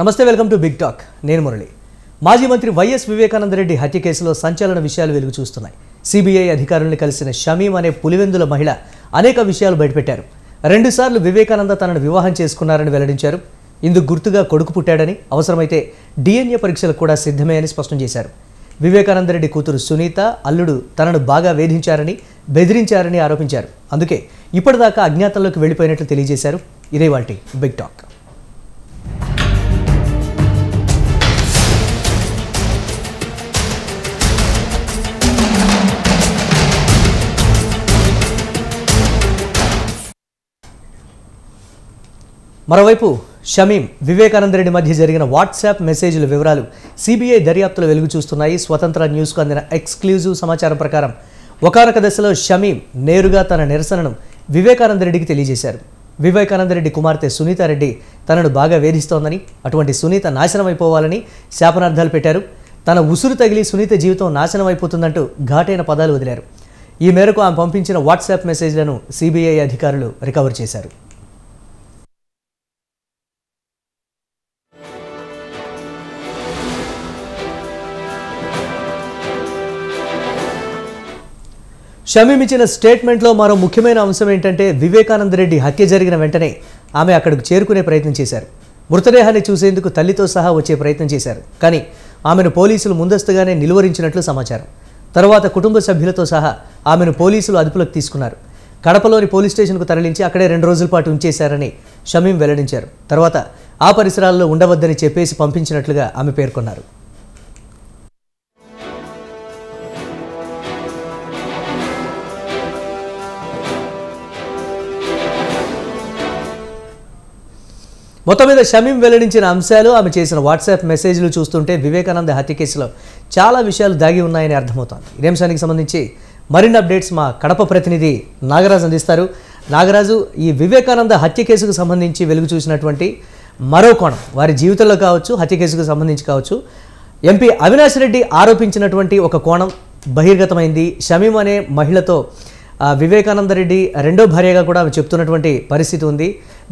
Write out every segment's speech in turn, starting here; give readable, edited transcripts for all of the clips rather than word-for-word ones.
నమస్తే welcome to big talk నేను మురళి మాజీ మంత్రి వైఎస్ వివేకానంద రెడ్డి హత్య కేసులో సంచలన విషయాలు వెలుగు చూస్తున్నాయి సిబిఐ అధికారులను కలిసిన షమీమ్ అనే పులివెందుల మహిళ అనేక విషయాలు బయటపెట్టారు రెండు సార్లు వివేకానంద తనను వివాహం చేసుకున్నారని వెల్లడించారు ఇందుకు గుర్తుగా కొడుకు పుట్టాడని అవసరమైతే డిఎన్ఏ పరీక్షలు కూడా సిద్ధమే అని స్పష్టం చేశారు వివేకానంద రెడ్డి కూతురు సునీత అల్లుడు తనను బాగా వేధించారని బెదిరించారని ఆరోపించారు అందుకే ఇప్పటిదాకా అజ్ఞాతంలోకి వెళ్ళిపోయినట్లు తెలియజేశారు ఇదే వాల్టి బిగ్ టాక్ మరోవైపు షమీమ్ వివేకానంద రెడ్డి మధ్య జరిగిన వాట్సాప్ మెసేజ్ల వివరాలు సిబిఐ దర్యాప్తులో వెలుగు చూస్తున్నాయి స్వతంత్ర న్యూస్కు అందిన ఎక్స్క్లూజివ్ సమాచారం ప్రకారం ఒకానొక దశలో షమీమ్ నేరుగా తన నిరసనను వివేకానంద రెడ్డికి తెలియజేశారు వివేకానంద రెడ్డి కుమార్తె సునీతారెడ్డి తనను బాగా వేధిస్తోందని అటువంటి సునీత నాశనం అయిపోవాలని శాపనార్థాలు పెట్టారు తన ఉసురు తగిలి సునీత జీవితం నాశనం అయిపోతుందంటూ ఘాటైన పదాలు వదిలారు ఈ మేరకు ఆమె పంపించిన వాట్సాప్ మెసేజ్లను సిబిఐ అధికారులు రికవర్ చేశారు షమీమ్ ఇచ్చిన స్టేట్మెంట్లో మరో ముఖ్యమైన అంశం ఏంటంటే వివేకానంద రెడ్డి హత్య జరిగిన వెంటనే ఆమె అక్కడికి చేరుకునే ప్రయత్నం చేశారు మృతదేహాన్ని చూసేందుకు తల్లితో సహా వచ్చే ప్రయత్నం చేశారు కానీ ఆమెను పోలీసులు ముందస్తుగానే నిలువరించినట్లు సమాచారం తర్వాత కుటుంబ సభ్యులతో సహా ఆమెను పోలీసులు అదుపులోకి తీసుకున్నారు కడపలోని పోలీస్ స్టేషన్కు తరలించి అక్కడే 2 రోజుల పాటు ఉంచేశారని షమీమ్ వెల్లడించారు తర్వాత ఆ పరిసరాల్లో ఉండవద్దని చెప్పేసి పంపించినట్లుగా ఆమె పేర్కొన్నారు మొత్తం మీద షమీమ్ వెల్లడించిన అంశాలు ఆమె చేసిన వాట్సాప్ మెసేజ్లు చూస్తుంటే వివేకానంద హత్య కేసులో చాలా విషయాలు దాగి ఉన్నాయని అర్థమవుతోంది ఈ అంశానికి సంబంధించి మరిన్ని అప్డేట్స్ మా కడప ప్రతినిధి నాగరాజు అందిస్తారు నాగరాజు ఈ వివేకానంద హత్య కేసుకు సంబంధించి వెలుగు చూసినటువంటి మరో కోణం వారి జీవితంలో కావచ్చు హత్య కేసుకు సంబంధించి కావచ్చు ఎంపీ అవినాష్ రెడ్డి ఆరోపించినటువంటి ఒక కోణం బహిర్గతమైంది షమీమ్ అనే మహిళతో వివేకానంద రెడ్డి రెండో భార్యగా కూడా ఆమె చెప్తున్నటువంటి పరిస్థితి ఉంది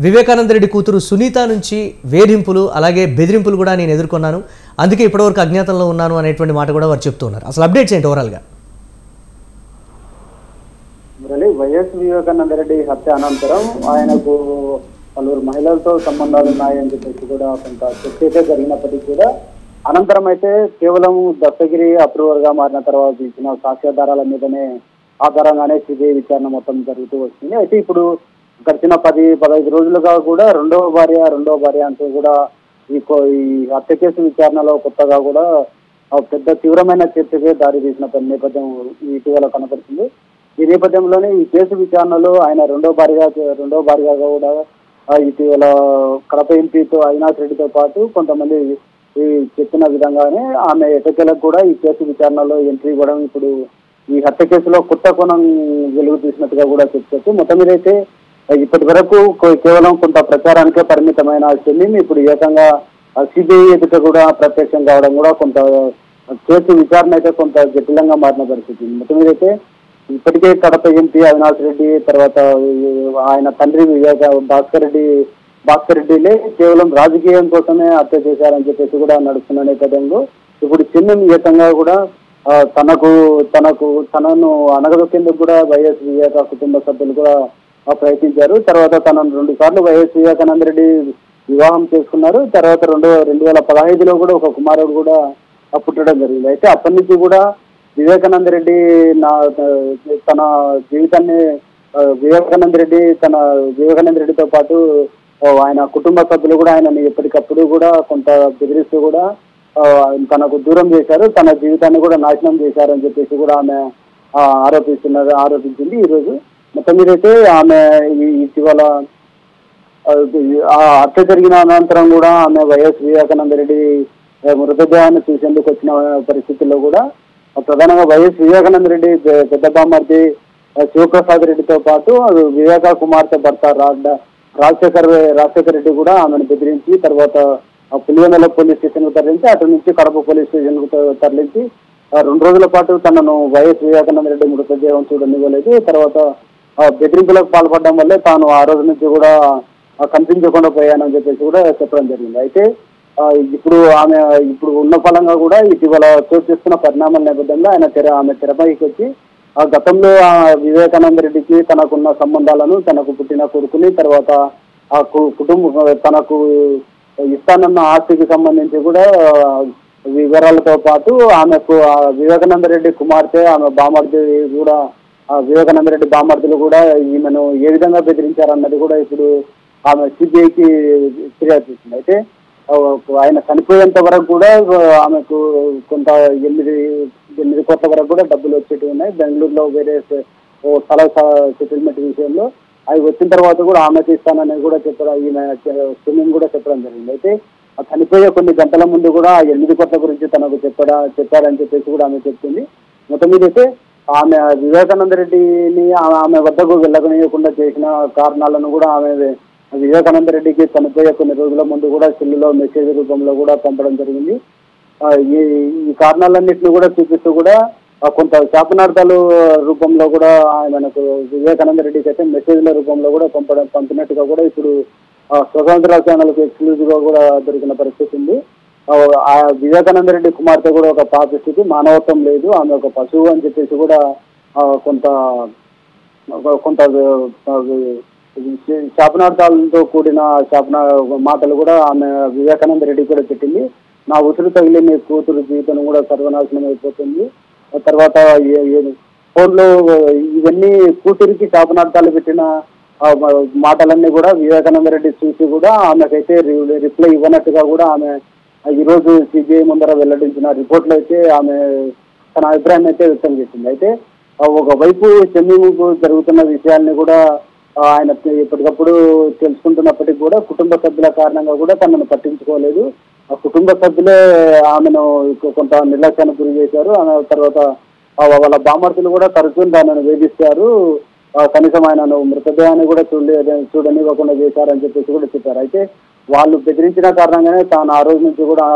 వివేకానంద రెడ్డి కూతురు సునీత నుంచి వేధింపులు అలాగే బెదిరింపులు కూడా నేను ఎదుర్కొన్నాను అందుకే ఇప్పటివరకు అజ్ఞాతంలో ఉన్నాను అనేటువంటి మాట కూడా వారు చెప్తూ ఉన్నారు అసలు అప్డేట్స్ ఏంటి ఓవరాల్గా వైఎస్ వివేకానంద రెడ్డి హత్య అనంతరం ఆయనకు పలువురు మహిళలతో సంబంధాలు ఉన్నాయని చెప్పేసి కూడా కొంత చర్చ అయితే జరిగినప్పటికీ కూడా అనంతరం అయితే కేవలం దత్తగిరి అప్రూవర్గా మారిన తర్వాత ఇచ్చిన సాక్ష్యాధారాల మీదనే ఆధారంగానే సిబిఐ విచారణ మొత్తం జరుగుతూ వస్తుంది అయితే ఇప్పుడు గడిచిన 10-15 రోజులుగా కూడా రెండవ భార్య అంటూ కూడా ఈ హత్య కేసు విచారణలో కొత్తగా కూడా పెద్ద తీవ్రమైన చర్చకే దారి తీసిన నేపథ్యం ఇటీవల కనపడుతుంది ఈ నేపథ్యంలోనే ఈ కేసు విచారణలో ఆయన రెండవ భార్యగా కూడా ఇటీవల కడప ఎంపీతో అవినాష్ రెడ్డితో పాటు కొంతమంది ఈ చెప్పిన విధంగానే ఆమె ఎటకేలకు కూడా ఈ కేసు విచారణలో ఎంట్రీ ఇవ్వడం ఇప్పుడు ఈ హత్య కేసులో కొత్త కోణం వెలుగు తీసినట్టుగా కూడా చెప్పుకోవచ్చు మొత్తం మీద అయితే ఇప్పటి వరకు కేవలం కొంత ప్రచారానికే పరిమితమైన షమీమ్ ఇప్పుడు ఏకంగా సిబిఐ ఎదుట కూడా ప్రత్యక్షం కావడం కూడా కొంత కేసు విచారణ అయితే కొంత జటిలంగా మారిన పరిస్థితి మొత్తం మీద అయితే ఇప్పటికే కడప ఎంపీ అవినాష్ రెడ్డి తర్వాత ఆయన తండ్రి భాస్కర్ రెడ్డిలే కేవలం రాజకీయం కోసమే హత్య చేశారని చెప్పేసి కూడా నడుస్తున్న నేపథ్యంలో ఇప్పుడు షమీమ్ ఏకంగా కూడా తనను అణగదొక్కేందుకు కూడా వైఎస్ వివేక కుటుంబ సభ్యులు కూడా ప్రయత్నించారు తర్వాత తనను 2 సార్లు వైఎస్ వివేకానంద రెడ్డి వివాహం చేసుకున్నారు తర్వాత 2015లో కూడా ఒక కుమారుడు కూడా పుట్టడం జరిగింది అయితే అప్పటి నుంచి కూడా వివేకానంద రెడ్డి వివేకానంద రెడ్డితో పాటు ఆయన కుటుంబ సభ్యులు కూడా ఆయనని ఎప్పటికప్పుడు కూడా కొంత బెదిరిస్తూ కూడా తనకు దూరం చేశారు తన జీవితాన్ని కూడా నాశనం చేశారని చెప్పేసి కూడా ఆమె ఆరోపించింది ఈరోజు మొత్తం మీదైతే ఆమె ఇటీవల హత్య జరిగిన అనంతరం కూడా ఆమె వైఎస్ వివేకానంద రెడ్డి మృతదేహాన్ని చూసేందుకు వచ్చిన పరిస్థితుల్లో కూడా ప్రధానంగా వైఎస్ వివేకానంద రెడ్డి పెద్ద బామ్మర్ది శివప్రసాద్ రెడ్డితో పాటు వివేక కుమార్తె భర్త రాజశేఖర్ రెడ్డి కూడా ఆమెను బెదిరించి తర్వాత పులివెందుల పోలీస్ స్టేషన్ కు తరలించి అటు నుంచి కడప పోలీస్ స్టేషన్ కు తరలించి 2 రోజుల పాటు తనను వైఎస్ వివేకానంద రెడ్డి మృతదేహం చూడనివ్వలేదు తర్వాత బెదిరింపులకు పాల్పడడం వల్లే తాను ఆ రోజు నుంచి కూడా కనిపించకుండా పోయానని చెప్పేసి కూడా చెప్పడం జరిగింది అయితే ఇప్పుడు ఆమె ఇప్పుడు ఉన్న ఫలంగా కూడా ఇటీవల చోటు చేసుకున్న పరిణామాల నేపథ్యంలో ఆయన ఆమె తెరపైకి వచ్చి ఆ గతంలో ఆ వివేకానంద రెడ్డికి తనకున్న సంబంధాలను తనకు పుట్టిన కొడుకుని తర్వాత ఆ కుటుంబం తనకు ఇస్తానన్న ఆస్తికి సంబంధించి కూడా వివరాలతో పాటు ఆమెకు వివేకానంద రెడ్డి కుమార్తె ఆమె బామర్ది కూడా వివేకానంద రెడ్డి బామర్దులు కూడా ఈమెను ఏ విధంగా బెదిరించారన్నది కూడా ఇప్పుడు ఆమె సిబిఐకి ఫిర్యాదు చేసింది. అయితే ఆయన చనిపోయేంత వరకు కూడా ఆమెకు కొంత 8 కోట్ల వరకు కూడా డబ్బులు వచ్చేవి ఉన్నాయి. బెంగళూరులో వేరే స్థల సెటిల్మెంట్ విషయంలో అవి వచ్చిన తర్వాత కూడా ఆమెకి ఇస్తానని కూడా చెప్పడం ఈమె స్విమ్మింగ్ కూడా చెప్పడం జరిగింది. అయితే ఆ చనిపోయే కొన్ని గంటల ముందు కూడా 8 కోట్ల గురించి తనకు చెప్పారని చెప్పేసి కూడా ఆమె చెప్తుంది. మొత్తం మీదైతే ఆమె వివేకానంద రెడ్డిని ఆమె వద్దకు వెళ్ళకనియకుండా చేసిన కారణాలను కూడా ఆమె వివేకానంద రెడ్డికి చనిపోయే కొన్ని రోజుల ముందు కూడా సెల్లులో మెసేజ్ రూపంలో కూడా పంపడం జరిగింది. ఈ కారణాలన్నింటినీ కూడా చూపిస్తూ కూడా కొంత శాపనార్థాలు రూపంలో కూడా ఆయనకు వివేకానంద రెడ్డికి అయితే మెసేజ్ల రూపంలో కూడా పంపినట్టుగా కూడా ఇప్పుడు స్వతంత్ర ఛానల్కు ఎక్స్క్లూజివ్గా కూడా దొరికిన పరిస్థితి ఉంది. వివేకానంద రెడ్డి కుమార్తె కూడా ఒక పాప స్థితి, మానవత్వం లేదు, ఆమె ఒక పశువు అని చెప్పేసి కూడా కొంత కొంత శాపనార్థాలతో కూడిన మాటలు కూడా ఆమె వివేకానంద రెడ్డి కూడా పెట్టింది. నా ఉసురు తగిలి నీ కూతురు జీవితం కూడా సర్వనాశనం అయిపోతుంది. తర్వాత ఫోన్లో ఇవన్నీ కూతురికి శాపనార్థాలు పెట్టిన మాటలన్నీ కూడా వివేకానంద రెడ్డి చూసి కూడా ఆమెకైతే రిప్లై ఇవ్వనట్టుగా కూడా ఆమె ఈరోజు సిబిఐ ముందర వెల్లడించిన రిపోర్ట్లో అయితే ఆమె తన అభిప్రాయాన్ని అయితే వ్యక్తం చేసింది. అయితే ఒకవైపు చెమ్మింగ్కు జరుగుతున్న విషయాల్ని కూడా ఆయన ఎప్పటికప్పుడు తెలుసుకుంటున్నప్పటికీ కూడా కుటుంబ సభ్యుల కారణంగా కూడా తనను పట్టించుకోలేదు. ఆ కుటుంబ సభ్యులే ఆమెను కొంత నిర్లక్ష్యానికి గురి చేశారు. ఆ తర్వాత వాళ్ళ బామర్తులు కూడా తరచూ దానిని వేధిస్తారు, కనీసం ఆయన మృతదేహాన్ని కూడా చూడనివ్వకుండా చేశారని చెప్పేసి కూడా చెప్పారు. అయితే వాళ్ళు బెదిరించిన కారణంగానే తాను ఆ రోజు నుంచి కూడా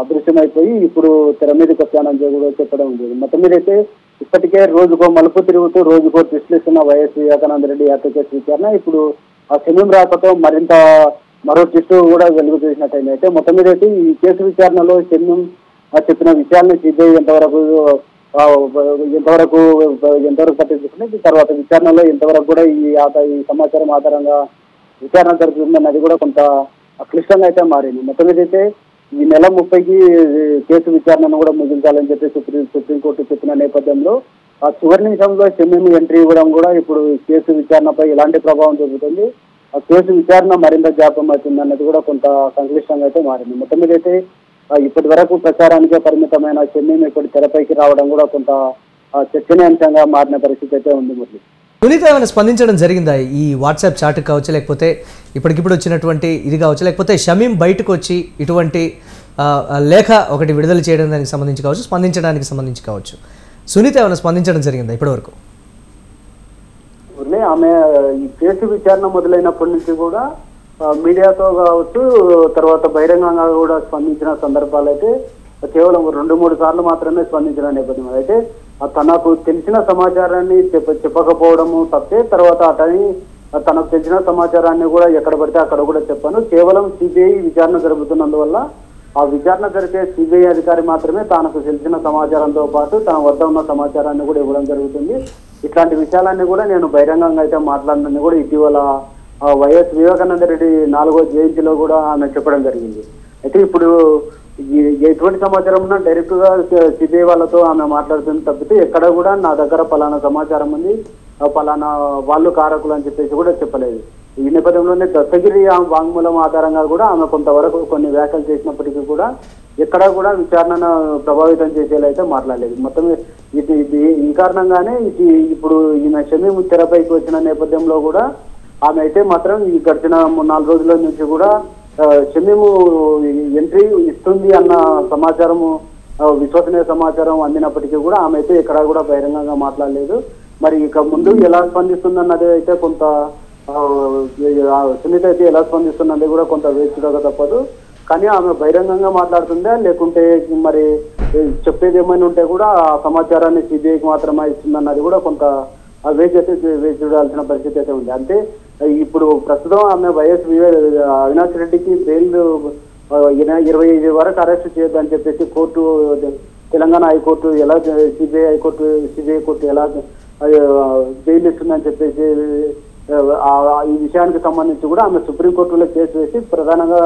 అదృశ్యమైపోయి ఇప్పుడు తెర మీదకి వచ్చానని కూడా చెప్పడం లేదు. మొత్తం మీదైతే ఇప్పటికే రోజుకో మలుపు తిరుగుతూ రోజుకో ట్విస్టులిస్తున్న వైఎస్ వివేకానంద రెడ్డి హత్య కేసు విచారణ ఇప్పుడు ఆ సెమీం రాకతో మరింత మరో ట్విస్ట్ కూడా వెలుగు చూసినట్టయింది. అయితే మొత్తం మీదైతే ఈ కేసు విచారణలో సెమీం చెప్పిన విషయాన్ని సిబిఐ ఎంతవరకు పట్టించుకుని తర్వాత విచారణలో ఎంతవరకు కూడా ఈ సమాచారం ఆధారంగా విచారణ జరుగుతుందన్నది కూడా కొంత క్లిష్టంగా అయితే మారింది. మొత్తం మీదైతే ఈ నెల 30కి కేసు విచారణను కూడా ముగించాలని చెప్పి సుప్రీంకోర్టు చెప్పిన నేపథ్యంలో ఆ చివరి నిమిషంలో సెమీం ఎంట్రీ ఇవ్వడం కూడా ఇప్పుడు కేసు విచారణపై ఎలాంటి ప్రభావం చూపుతుంది, ఆ కేసు విచారణ మరింత జాప్యం అవుతుంది అన్నది కూడా కొంత సంక్లిష్టంగా అయితే మారింది. మొత్తం మీదైతే ఇప్పటి వరకు ప్రచారానికే పరిమితమైన సెమీం ఇప్పుడు తెరపైకి రావడం కూడా కొంత చర్చనీయాంశంగా మారిన పరిస్థితి అయితే ఉంది. మరి సునీత ఏమైనా స్పందించడం జరిగిందా? ఈ వాట్సాప్ చాట్ కావచ్చు, లేకపోతే ఇప్పటికిప్పుడు వచ్చినటువంటి ఇది కావచ్చు, లేకపోతే షమీం బయటకు వచ్చి ఇటువంటి లేఖ ఒకటి విడుదల చేయడం దానికి సంబంధించి కావచ్చు, స్పందించడానికి సంబంధించి కావచ్చు, సునీత ఏమైనా స్పందించడం జరిగిందా ఇప్పటివరకు? ఆమె ఈ కేసు విచారణ మొదలైనప్పటి నుంచి కూడా మీడియాతో కావచ్చు, తర్వాత బహిరంగంగా కూడా స్పందించిన సందర్భాలు అయితే కేవలం 2-3 సార్లు మాత్రమే స్పందించిన నేపథ్యం. అయితే తనకు తెలిసిన సమాచారాన్ని చెప్పకపోవడము తప్పే, తర్వాత అతని తనకు తెలిసిన సమాచారాన్ని కూడా ఎక్కడ పడితే అక్కడ కూడా చెప్పాను. కేవలం సిబిఐ విచారణ జరుపుతున్నందువల్ల ఆ విచారణ జరిపే సిబిఐ అధికారి మాత్రమే తనకు తెలిసిన సమాచారంతో పాటు తన వద్ద ఉన్న సమాచారాన్ని కూడా ఇవ్వడం జరుగుతుంది. ఇట్లాంటి విషయాలన్నీ కూడా నేను బహిరంగంగా అయితే మాట్లాడినని కూడా ఇటీవల వైఎస్ వివేకానంద రెడ్డి 4వ జయంతిలో కూడా ఆమె చెప్పడం జరిగింది. అయితే ఇప్పుడు ఎటువంటి సమాచారం ఉన్నా డైరెక్ట్ గా సిబిఐ వాళ్ళతో ఆమె మాట్లాడుతుంది తప్పితే ఎక్కడ కూడా నా దగ్గర పలానా సమాచారం ఉంది, పలానా వాళ్ళు కారకులు అని చెప్పేసి కూడా చెప్పలేదు. ఈ నేపథ్యంలోనే దత్తగిరి వాంగ్మూలం ఆధారంగా కూడా ఆమె కొంతవరకు కొన్ని వ్యాఖ్యలు చేసినప్పటికీ కూడా ఎక్కడా కూడా విచారణను ప్రభావితం చేసేలా అయితే మాట్లాడలేదు. మొత్తం ఈ కారణంగానే ఇప్పుడు ఈమె షమీం తెరపైకి వచ్చిన నేపథ్యంలో కూడా ఆమె అయితే మాత్రం ఈ గడిచిన 4 రోజుల నుంచి కూడా షమీం ఎంట్రీ ఇస్తుంది అన్న సమాచారము విశ్వసనీయ సమాచారం అందినప్పటికీ కూడా ఆమె అయితే ఎక్కడా కూడా బహిరంగంగా మాట్లాడలేదు. మరి ఇక ముందు ఎలా స్పందిస్తుందన్నది అయితే కొంత సునీత అయితే ఎలా స్పందిస్తున్నది కూడా కొంత వేచిక తప్పదు. కానీ ఆమె బహిరంగంగా మాట్లాడుతుందా, లేకుంటే మరి చెప్పేది ఏమైనా ఉంటే కూడా ఆ సమాచారాన్ని సిబిఐకి మాత్రమే ఇస్తుందన్నది కూడా కొంత వేచి చూడాల్సిన పరిస్థితి అయితే ఉంది. అంటే ఇప్పుడు ప్రస్తుతం ఆమె వైఎస్ అవినాష్ రెడ్డికి బెయిల్ 25 వరకు అరెస్ట్ చేయొద్దని చెప్పేసి కోర్టు తెలంగాణ హైకోర్టు ఎలా సిబిఐ కోర్టు ఎలా జైలు ఇస్తుందని చెప్పేసి ఈ విషయానికి సంబంధించి కూడా ఆమె సుప్రీంకోర్టులో కేసు వేసి ప్రధానంగా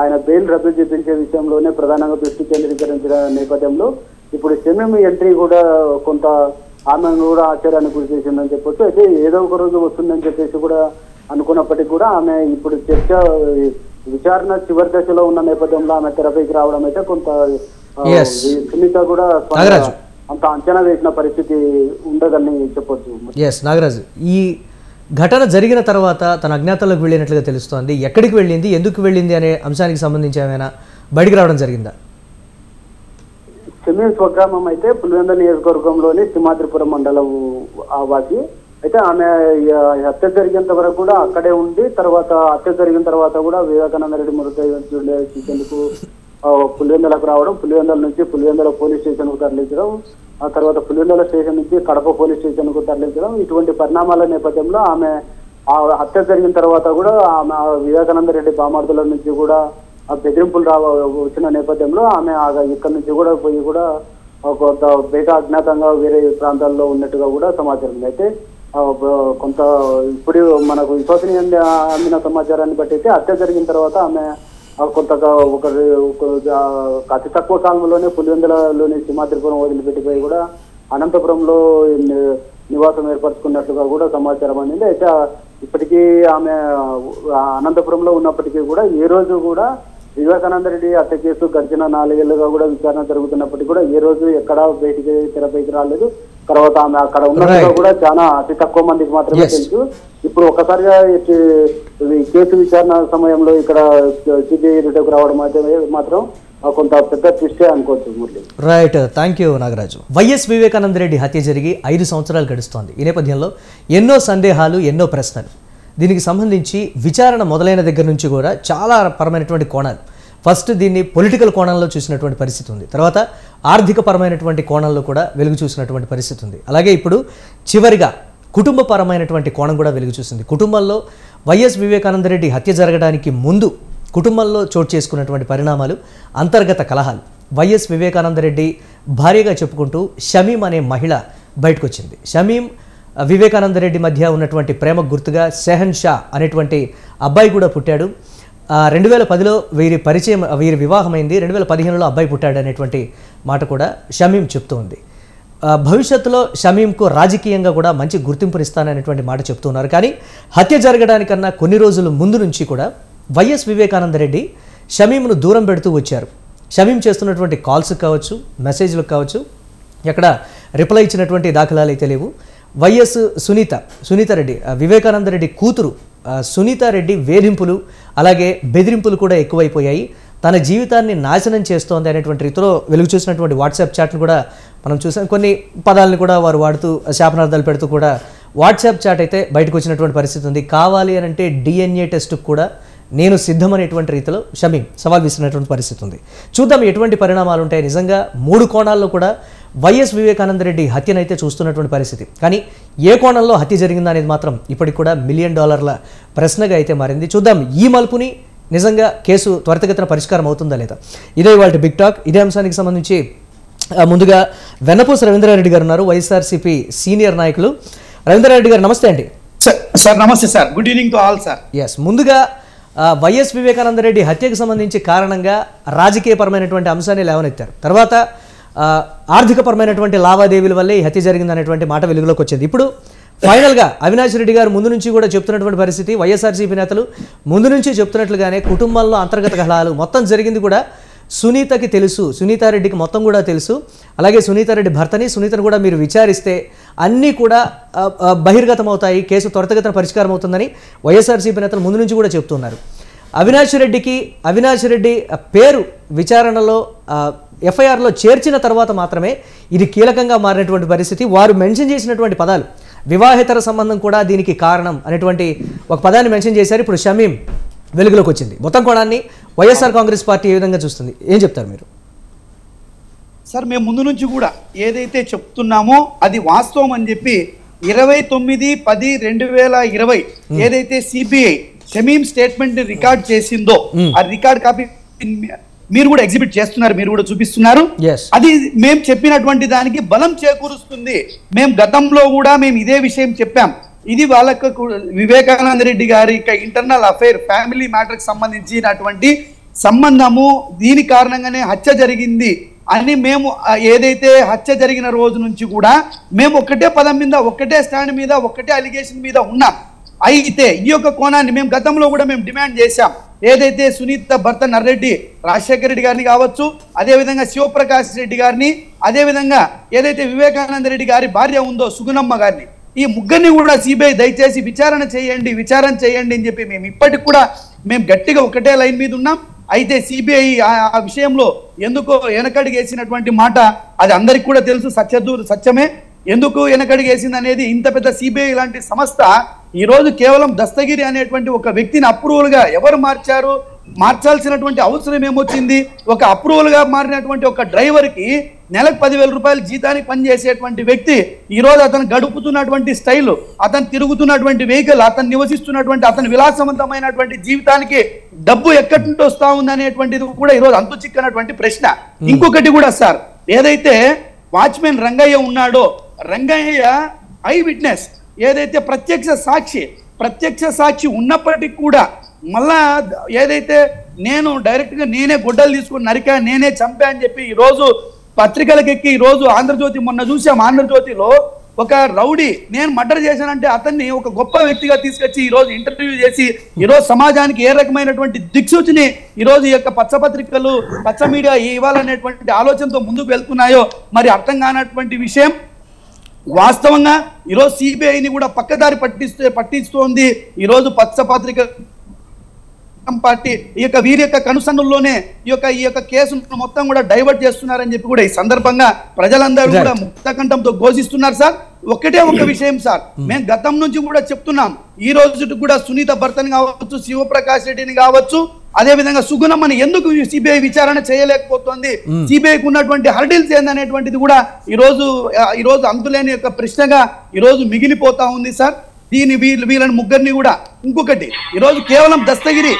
ఆయన బెయిల్ రద్దు చేయించే విషయంలోనే ప్రధానంగా దృష్టి కేంద్రీకరించిన నేపథ్యంలో ఇప్పుడు సెమీ ఎంట్రీ కూడా కొంత ఆమెను కూడా ఆశ్చర్యానికి గురి చేసిందని చెప్పొచ్చు. అయితే ఏదో ఒక రోజు వస్తుందని చెప్పేసి కూడా అనుకున్నప్పటికీ కూడా ఆమె ఇప్పుడు చర్చ విచారణ చివరి దశలో ఉన్న నేపథ్యంలో ఆమె తెరపైకి రావడం అయితే కొంత సునీత కూడా అంత అంచనా వేసిన పరిస్థితి ఉండదని చెప్పొచ్చు. నాగరాజు, ఈ ఘటన జరిగిన తర్వాత తన అజ్ఞాతంలోకి వెళ్ళినట్లుగా తెలుస్తోంది. ఎక్కడికి వెళ్ళింది, ఎందుకు వెళ్ళింది అనే అంశానికి సంబంధించి ఏమైనా బయటకు రావడం జరిగిందా? సెమీ స్వగ్రామం అయితే పులివెంద నియోజకవర్గంలోని సింహాద్రిపురం మండలం వాసి. అయితే ఆమె హత్య జరిగేంత వరకు కూడా అక్కడే ఉండి తర్వాత హత్య జరిగిన తర్వాత కూడా వివేకానంద రెడ్డి మృతకు పులివెందలకు రావడం, పులివెందల నుంచి పులివెందల పోలీస్ స్టేషన్ కు తరలించడం, ఆ తర్వాత పులివెందల స్టేషన్ నుంచి కడప పోలీస్ స్టేషన్ కు తరలించడం, ఇటువంటి పరిణామాల నేపథ్యంలో ఆమె ఆ హత్య జరిగిన తర్వాత కూడా ఆమె వివేకానంద రెడ్డి బామార్దుల నుంచి కూడా ఆ బెదిరింపులు వచ్చిన నేపథ్యంలో ఆమె ఇక్కడి నుంచి కూడా పోయి కూడా కొంత బయట అజ్ఞాతంగా వేరే ప్రాంతాల్లో ఉన్నట్టుగా కూడా సమాచారం. అయితే కొంత ఇప్పుడు మనకు విశ్వసనీయంగా అందిన సమాచారాన్ని బట్టి అయితే హత్య జరిగిన తర్వాత ఆమె కొంత ఒక అతి తక్కువ కాలంలోనే పులివెందులలోని సింహాద్రిపురం వదిలిపెట్టిపోయి కూడా అనంతపురంలో నివాసం ఏర్పరచుకున్నట్లుగా కూడా సమాచారం అందింది. అయితే ఇప్పటికీ ఆమె అనంతపురంలో ఉన్నప్పటికీ కూడా ఏ రోజు కూడా వివేకానంద రెడ్డి హత్య కేసు గడిచిన 4 ఏళ్లుగా కూడా విచారణ జరుగుతున్నప్పటికీ కూడా ఏ రోజు ఎక్కడా బయటికి తెరపైకి రాలేదు. తర్వాత ఆమె అక్కడ ఉన్నట్టుగా కూడా చాలా అతి తక్కువ మందికి మాత్రమే తెలుసు. ఇప్పుడు ఒక్కసారిగా కేసు విచారణ సమయంలో ఇక్కడ సిబిఐ రిటర్కు రావడం మాత్రం కొంత పెద్ద ట్విస్టే అనుకోవచ్చు. Right, thank you Nagaraju. YS Vivekananda Reddy హత్య జరిగి 5 సంవత్సరాలు గడుస్తోంది. ఈ నేపథ్యంలో ఎన్నో సందేహాలు, ఎన్నో ప్రశ్నలు. దీనికి సంబంధించి విచారణ మొదలైన దగ్గర నుంచి కూడా చాలా పరమైనటువంటి కోణాలు. ఫస్ట్ దీన్ని పొలిటికల్ కోణంలో చూసినటువంటి పరిస్థితి ఉంది, తర్వాత ఆర్థిక పరమైనటువంటి కోణంలో కూడా వెలుగు చూసినటువంటి పరిస్థితి ఉంది. అలాగే ఇప్పుడు చివరిగా కుటుంబపరమైనటువంటి కోణం కూడా వెలుగు చూసింది. కుటుంబంలో వైఎస్ వివేకానంద రెడ్డి హత్య జరగడానికి ముందు కుటుంబంలో చోటు చేసుకున్నటువంటి పరిణామాలు, అంతర్గత కలహాలు. వైఎస్ వివేకానంద రెడ్డి భార్యగా చెప్పుకుంటూ షమీం అనే మహిళ బయటకు వచ్చింది. షమీం వివేకానంద రెడ్డి మధ్య ఉన్నటువంటి ప్రేమ గుర్తుగా సెహన్ షా అనేటువంటి అబ్బాయి కూడా పుట్టాడు. 2010లో వీరి వివాహమైంది. 2015లో అబ్బాయి పుట్టాడు అనేటువంటి మాట కూడా షమీం చెప్తూ ఉంది. భవిష్యత్తులో షమీంకు రాజకీయంగా కూడా మంచి గుర్తింపునిస్తాననేటువంటి మాట చెప్తున్నారు. కానీ హత్య జరగడానికన్నా కొన్ని రోజుల ముందు నుంచి కూడా వైఎస్ వివేకానంద రెడ్డి షమీంను దూరం పెడుతూ వచ్చారు. షమీం చేస్తున్నటువంటి కాల్స్ కావచ్చు, మెసేజ్లకు కావచ్చు, ఎక్కడ రిప్లై ఇచ్చినటువంటి దాఖలాలు అయితే లేవు. వైఎస్ సునీతారెడ్డి, వివేకానంద రెడ్డి కూతురు సునీతారెడ్డి వేధింపులు అలాగే బెదిరింపులు కూడా ఎక్కువైపోయాయి. తన జీవితాన్ని నాశనం చేస్తోంది అనేటువంటి రీతిలో వెలుగు చూసినటువంటి వాట్సాప్ చాట్ను కూడా మనం చూసాం. కొన్ని పదాలను కూడా వారు వాడుతూ శాపనార్థాలు పెడుతూ కూడా వాట్సాప్ చాట్ అయితే బయటకు వచ్చినటువంటి పరిస్థితి ఉంది. కావాలి అని అంటే DNA టెస్ట్కు కూడా నేను సిద్ధమనేటువంటి రీతిలో షమీం సవాల్ విసిరినటువంటి పరిస్థితి ఉంది. చూద్దాం ఎటువంటి పరిణామాలు ఉంటాయి. నిజంగా 3 కోణాల్లో కూడా వైఎస్ వివేకానంద రెడ్డి హత్యనైతే చూస్తున్నటువంటి పరిస్థితి. కానీ ఏ కోణంలో హత్య జరిగిందా అనేది మాత్రం ఇప్పటికి కూడా $1 మిలియన్ ప్రశ్నగా అయితే మారింది. చూద్దాం ఈ మలుపుని నిజంగా కేసు త్వరితగతిన పరిష్కారం అవుతుందా లేదా. ఇదే ఇవాళ బిగ్ టాక్. ఇదే అంశానికి సంబంధించి ముందుగా వెన్నపూస రవీంద్రారెడ్డి గారు ఉన్నారు, వైఎస్ఆర్సీపీ సీనియర్ నాయకులు. రవీంద్రారెడ్డి గారు నమస్తే అండి. సార్ నమస్తే sir, good evening to all sir. Yes, ముందుగా వైఎస్ వివేకానంద రెడ్డి హత్యకు సంబంధించి కారణంగా రాజకీయపరమైనటువంటి అంశాన్ని లేవనెత్తారు. తర్వాత ఆర్థికపరమైనటువంటి లావాదేవీల వల్లే ఈ హత్య జరిగిందనేటువంటి మాట వెలుగులోకి వచ్చింది. ఇప్పుడు ఫైనల్గా అవినాష్ రెడ్డి గారు ముందు నుంచి కూడా చెప్తున్నటువంటి పరిస్థితి, వైఎస్ఆర్సీపీ నేతలు ముందు నుంచి చెప్తున్నట్లుగానే కుటుంబంలో అంతర్గత కలహాలు, మొత్తం జరిగింది కూడా సునీతకి తెలుసు, సునీతారెడ్డికి మొత్తం కూడా తెలుసు. అలాగే సునీతారెడ్డి భర్తని, సునీతను కూడా మీరు విచారిస్తే అన్నీ కూడా బహిర్గతమవుతాయి, కేసు త్వరితగతిన పరిష్కారం అవుతుందని వైఎస్ఆర్సీపీ నేతలు ముందు నుంచి కూడా చెప్తున్నారు. అవినాష్ రెడ్డి పేరు విచారణలో FIRలో చేర్చిన తర్వాత మాత్రమే ఇది కీలకంగా మారినటువంటి పరిస్థితి. వారు మెన్షన్ చేసినటువంటి పదాలు వివాహేతర సంబంధం కూడా దీనికి కారణం అనేటువంటి ఒక పదాన్ని మెన్షన్ చేశారు. ఇప్పుడు షమీం వెలుగులోకి వచ్చింది. మొత్తం కోణాన్ని వైఎస్ఆర్ కాంగ్రెస్ పార్టీ ఏ విధంగా చూస్తుంది, ఏం చెప్తారు మీరు? సార్, మేము ముందు నుంచి కూడా ఏదైతే చెప్తున్నామో అది వాస్తవం అని చెప్పి 29/10/2020 ఏదైతే CBI షమీం స్టేట్మెంట్ ని రికార్డ్ చేసిందో ఆ రికార్డ్ కాపీ एग्जिबिट चूपिस्तुन्नारू अदि मेम चेप्पिनटुवंटि दानिकि बलं चकूरुस्तुंदी। मेम गतंलो कूडा मेम इदे विषयं चेप्पाम। ఇది వాళ్ళకు వివేకానంద రెడ్డి గారి ఇంటర్నల్ అఫైర్ ఫ్యామిలీ మ్యాటర్ కి సంబంధించినటువంటి సంబంధము దీని కారణంగానే హత్య జరిగింది అని మేము ఏదైతే హత్య జరిగిన రోజు నుంచి కూడా మేము ఒకటే పదం మీద ఒకటే స్టాండ్ మీద ఒకటే అలిగేషన్ మీద ఉన్నాం। అయితే ఈ యొక్క కోణాన్ని మేము గతంలో కూడా మేము డిమాండ్ చేశాం। ఏదైతే సునీత భర్త నర్రెడ్డి రాజశేఖర్ రెడ్డి గారిని కావచ్చు, అదే విధంగా శివప్రకాష్ రెడ్డి గారిని, అదే విధంగా ఏదైతే వివేకానంద రెడ్డి గారి భార్య ఉందో సుగుణమ్మ గారిని, ఈ ముగ్గురిని కూడా సిబిఐ దయచేసి విచారణ చేయండి విచారణ చేయండి అని చెప్పి మేము ఇప్పటికి కూడా మేము గట్టిగా ఒకటే లైన్ మీద ఉన్నాం। అయితే సిబిఐ ఆ విషయంలో ఎందుకో వెనకడిగేసినటువంటి మాట అది అందరికీ కూడా తెలుసు, సత్యమే। ఎందుకు వెనకడిగేసింది అనేది ఇంత పెద్ద సిబిఐ లాంటి సంస్థ ఈ రోజు కేవలం దస్తగిరి అనేటువంటి ఒక వ్యక్తిని అప్రూవల్ గా ఎవరు మార్చారు, మార్చాల్సినటువంటి అవసరం ఏమొచ్చింది? ఒక అప్రూవల్ గా మారినటువంటి ఒక డ్రైవర్ కి నెలకు 10,000 రూపాయలు జీతానికి పని చేసేటువంటి వ్యక్తి ఈ రోజు అతను గడుపుతున్నటువంటి స్టైల్, అతను తిరుగుతున్నటువంటి వెహికల్, అతను నివసిస్తున్నటువంటి అతని విలాసవంతమైనటువంటి జీవితానికి డబ్బు ఎక్కడి నుండి వస్తా ఉందనేటువంటిది కూడా ఈ రోజు అంతు చిక్కనటువంటి ప్రశ్న। ఇంకొకటి కూడా సార్, ఏదైతే వాచ్మెన్ రంగయ్య ఉన్నాడో, రంగయ్య ఐ విట్నెస్, ఏదైతే ప్రత్యక్ష సాక్షి ఉన్నప్పటికీ కూడా మళ్ళా ఏదైతే నేను డైరెక్ట్ గా నేనే గొడ్డలు తీసుకుని నరికా, నేనే చంపా అని చెప్పి ఈ రోజు పత్రికలకు ఎక్కి ఈ రోజు ఆంధ్రజ్యోతి మొన్న చూసాం, ఆంధ్రజ్యోతిలో ఒక రౌడీ నేను మర్డర్ చేశానంటే అతన్ని ఒక గొప్ప వ్యక్తిగా తీసుకొచ్చి ఈ రోజు ఇంటర్వ్యూ చేసి ఈ రోజు సమాజానికి ఏ రకమైనటువంటి దిక్సూచిని ఈ రోజు ఈ యొక్క పచ్చపత్రికలు పచ్చ మీడియా ఇవ్వాలనేటువంటి ఆలోచనతో ముందుకు వెళ్తున్నాయో మరి అర్థం కానటువంటి విషయం। వాస్తవంగా ఈ రోజు సిబిఐని కూడా పక్కదారి పట్టిస్తోంది। ఈ రోజు పచ్చపత్రిక పార్టీ వీరి యొక్క కనుసన్నుల్లోనే ఈ యొక్క కేసును మొత్తం కూడా డైవర్ట్ చేస్తున్నారని చెప్పి కూడా ఈ సందర్భంగా ప్రజలందరూ కూడా ముక్తకంఠంతో ఘోషిస్తున్నారు సార్। ఒకటే ఒక విషయం సార్, మేము గతం నుంచి కూడా చెప్తున్నాం, ఈ రోజు కూడా సునీత భర్తని కావచ్చు, శివప్రకాష్ రెడ్డిని కావచ్చు, అదే విధంగా సుగుణమ్మని ఎందుకు సిబిఐ విచారణ చేయలేకపోతుంది, సిబిఐకి ఉన్నటువంటి హర్డిల్స్ ఏందనేటువంటిది కూడా ఈ రోజు అంతులేని యొక్క ప్రశ్నగా ఈ రోజు మిగిలిపోతా ఉంది సార్। దీని వీళ్ళని ముగ్గురిని కూడా ఇంకొకటి ఈరోజు కేవలం దస్తగిరి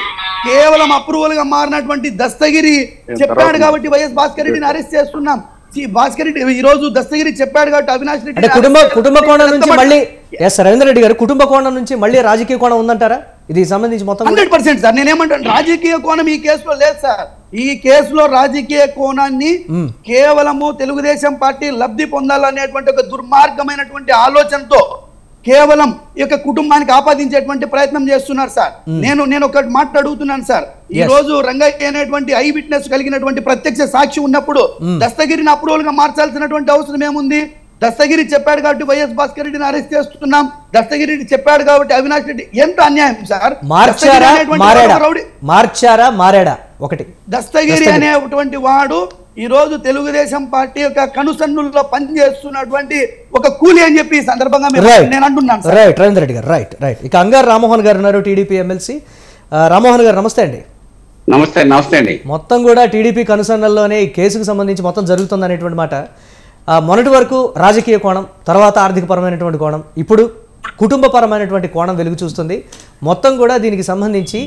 కేవలం అప్రూవల్ గా మారినటువంటి దస్తగిరి చెప్పాడు కాబట్టి వైఎస్ భాస్కర్ రెడ్డిని అరెస్ట్ చేస్తున్నాం, భాస్కర్ రెడ్డి ఈ రోజు దస్తగిరి చెప్పాడు కాబట్టి అవినాష్ రెడ్డి కుటుంబ కోణం నుంచి మళ్ళీ ఎస్ రవీంద్ర రెడ్డి గారు కుటుంబ కోణం నుంచి మళ్ళీ రాజకీయ కోణం ఉందంటారా? ఇది సంబంధించి మొత్తం 100% సార్ నేనేమంటాను, రాజకీయ కోణం ఈ కేసులో లేదు సార్। ఈ కేసులో రాజకీయ కోణాన్ని కేవలము తెలుగుదేశం పార్టీ లబ్ధి పొందాలనేటువంటి ఒక దుర్మార్గమైనటువంటి ఆలోచనతో కేవలం ఈ యొక్క కుటుంబానికి ఆపాదించేటువంటి ప్రయత్నం చేస్తున్నారు సార్। నేను ఒక మాట అడుగుతున్నాను సార్, ఈ రోజు రంగయ్య అనేటువంటి ఐ విట్నెస్ కలిగినటువంటి ప్రత్యక్ష సాక్షి ఉన్నప్పుడు దస్తగిరిని అప్రూవల్ గా మార్చాల్సినటువంటి అవసరం ఏముంది? దస్తగిరి చెప్పాడు కాబట్టి వైఎస్ భాస్కర్ రెడ్డిని అరెస్ట్ చేస్తున్నాం, దస్తగిరి చెప్పాడు కాబట్టి అవినాష్ రెడ్డి, ఎంత అన్యాయం సార్! మారాడా ఒకటి దస్తగిరి అనేటువంటి వాడు ఈ రోజు తెలుగుదేశం పార్టీ యొక్క కనుసన్నుల్లో పనిచేస్తున్నటువంటి ఒక కూలి అని చెప్పి సందర్భంగా నేను అంటున్నాను సార్। రైట్ రవీంద్ర రెడ్డి గారు, రైట్ రైట్ ఇక అంగారు రామ్మోహన్ గారు ఉన్నారు, టీడీపీ ఎమ్మెల్సీ। రామ్మోహన్ గారు నమస్తే అండి। నమస్తే అండి మొత్తం కూడా టీడీపీ కనుసన్నల్లోనే ఈ కేసుకు సంబంధించి మొత్తం జరుగుతుంది అనేటువంటి మాట, మొన్నటి వరకు రాజకీయ కోణం, తర్వాత ఆర్థికపరమైనటువంటి కోణం, ఇప్పుడు కుటుంబపరమైనటువంటి కోణం వెలుగు చూస్తుంది। మొత్తం కూడా దీనికి సంబంధించి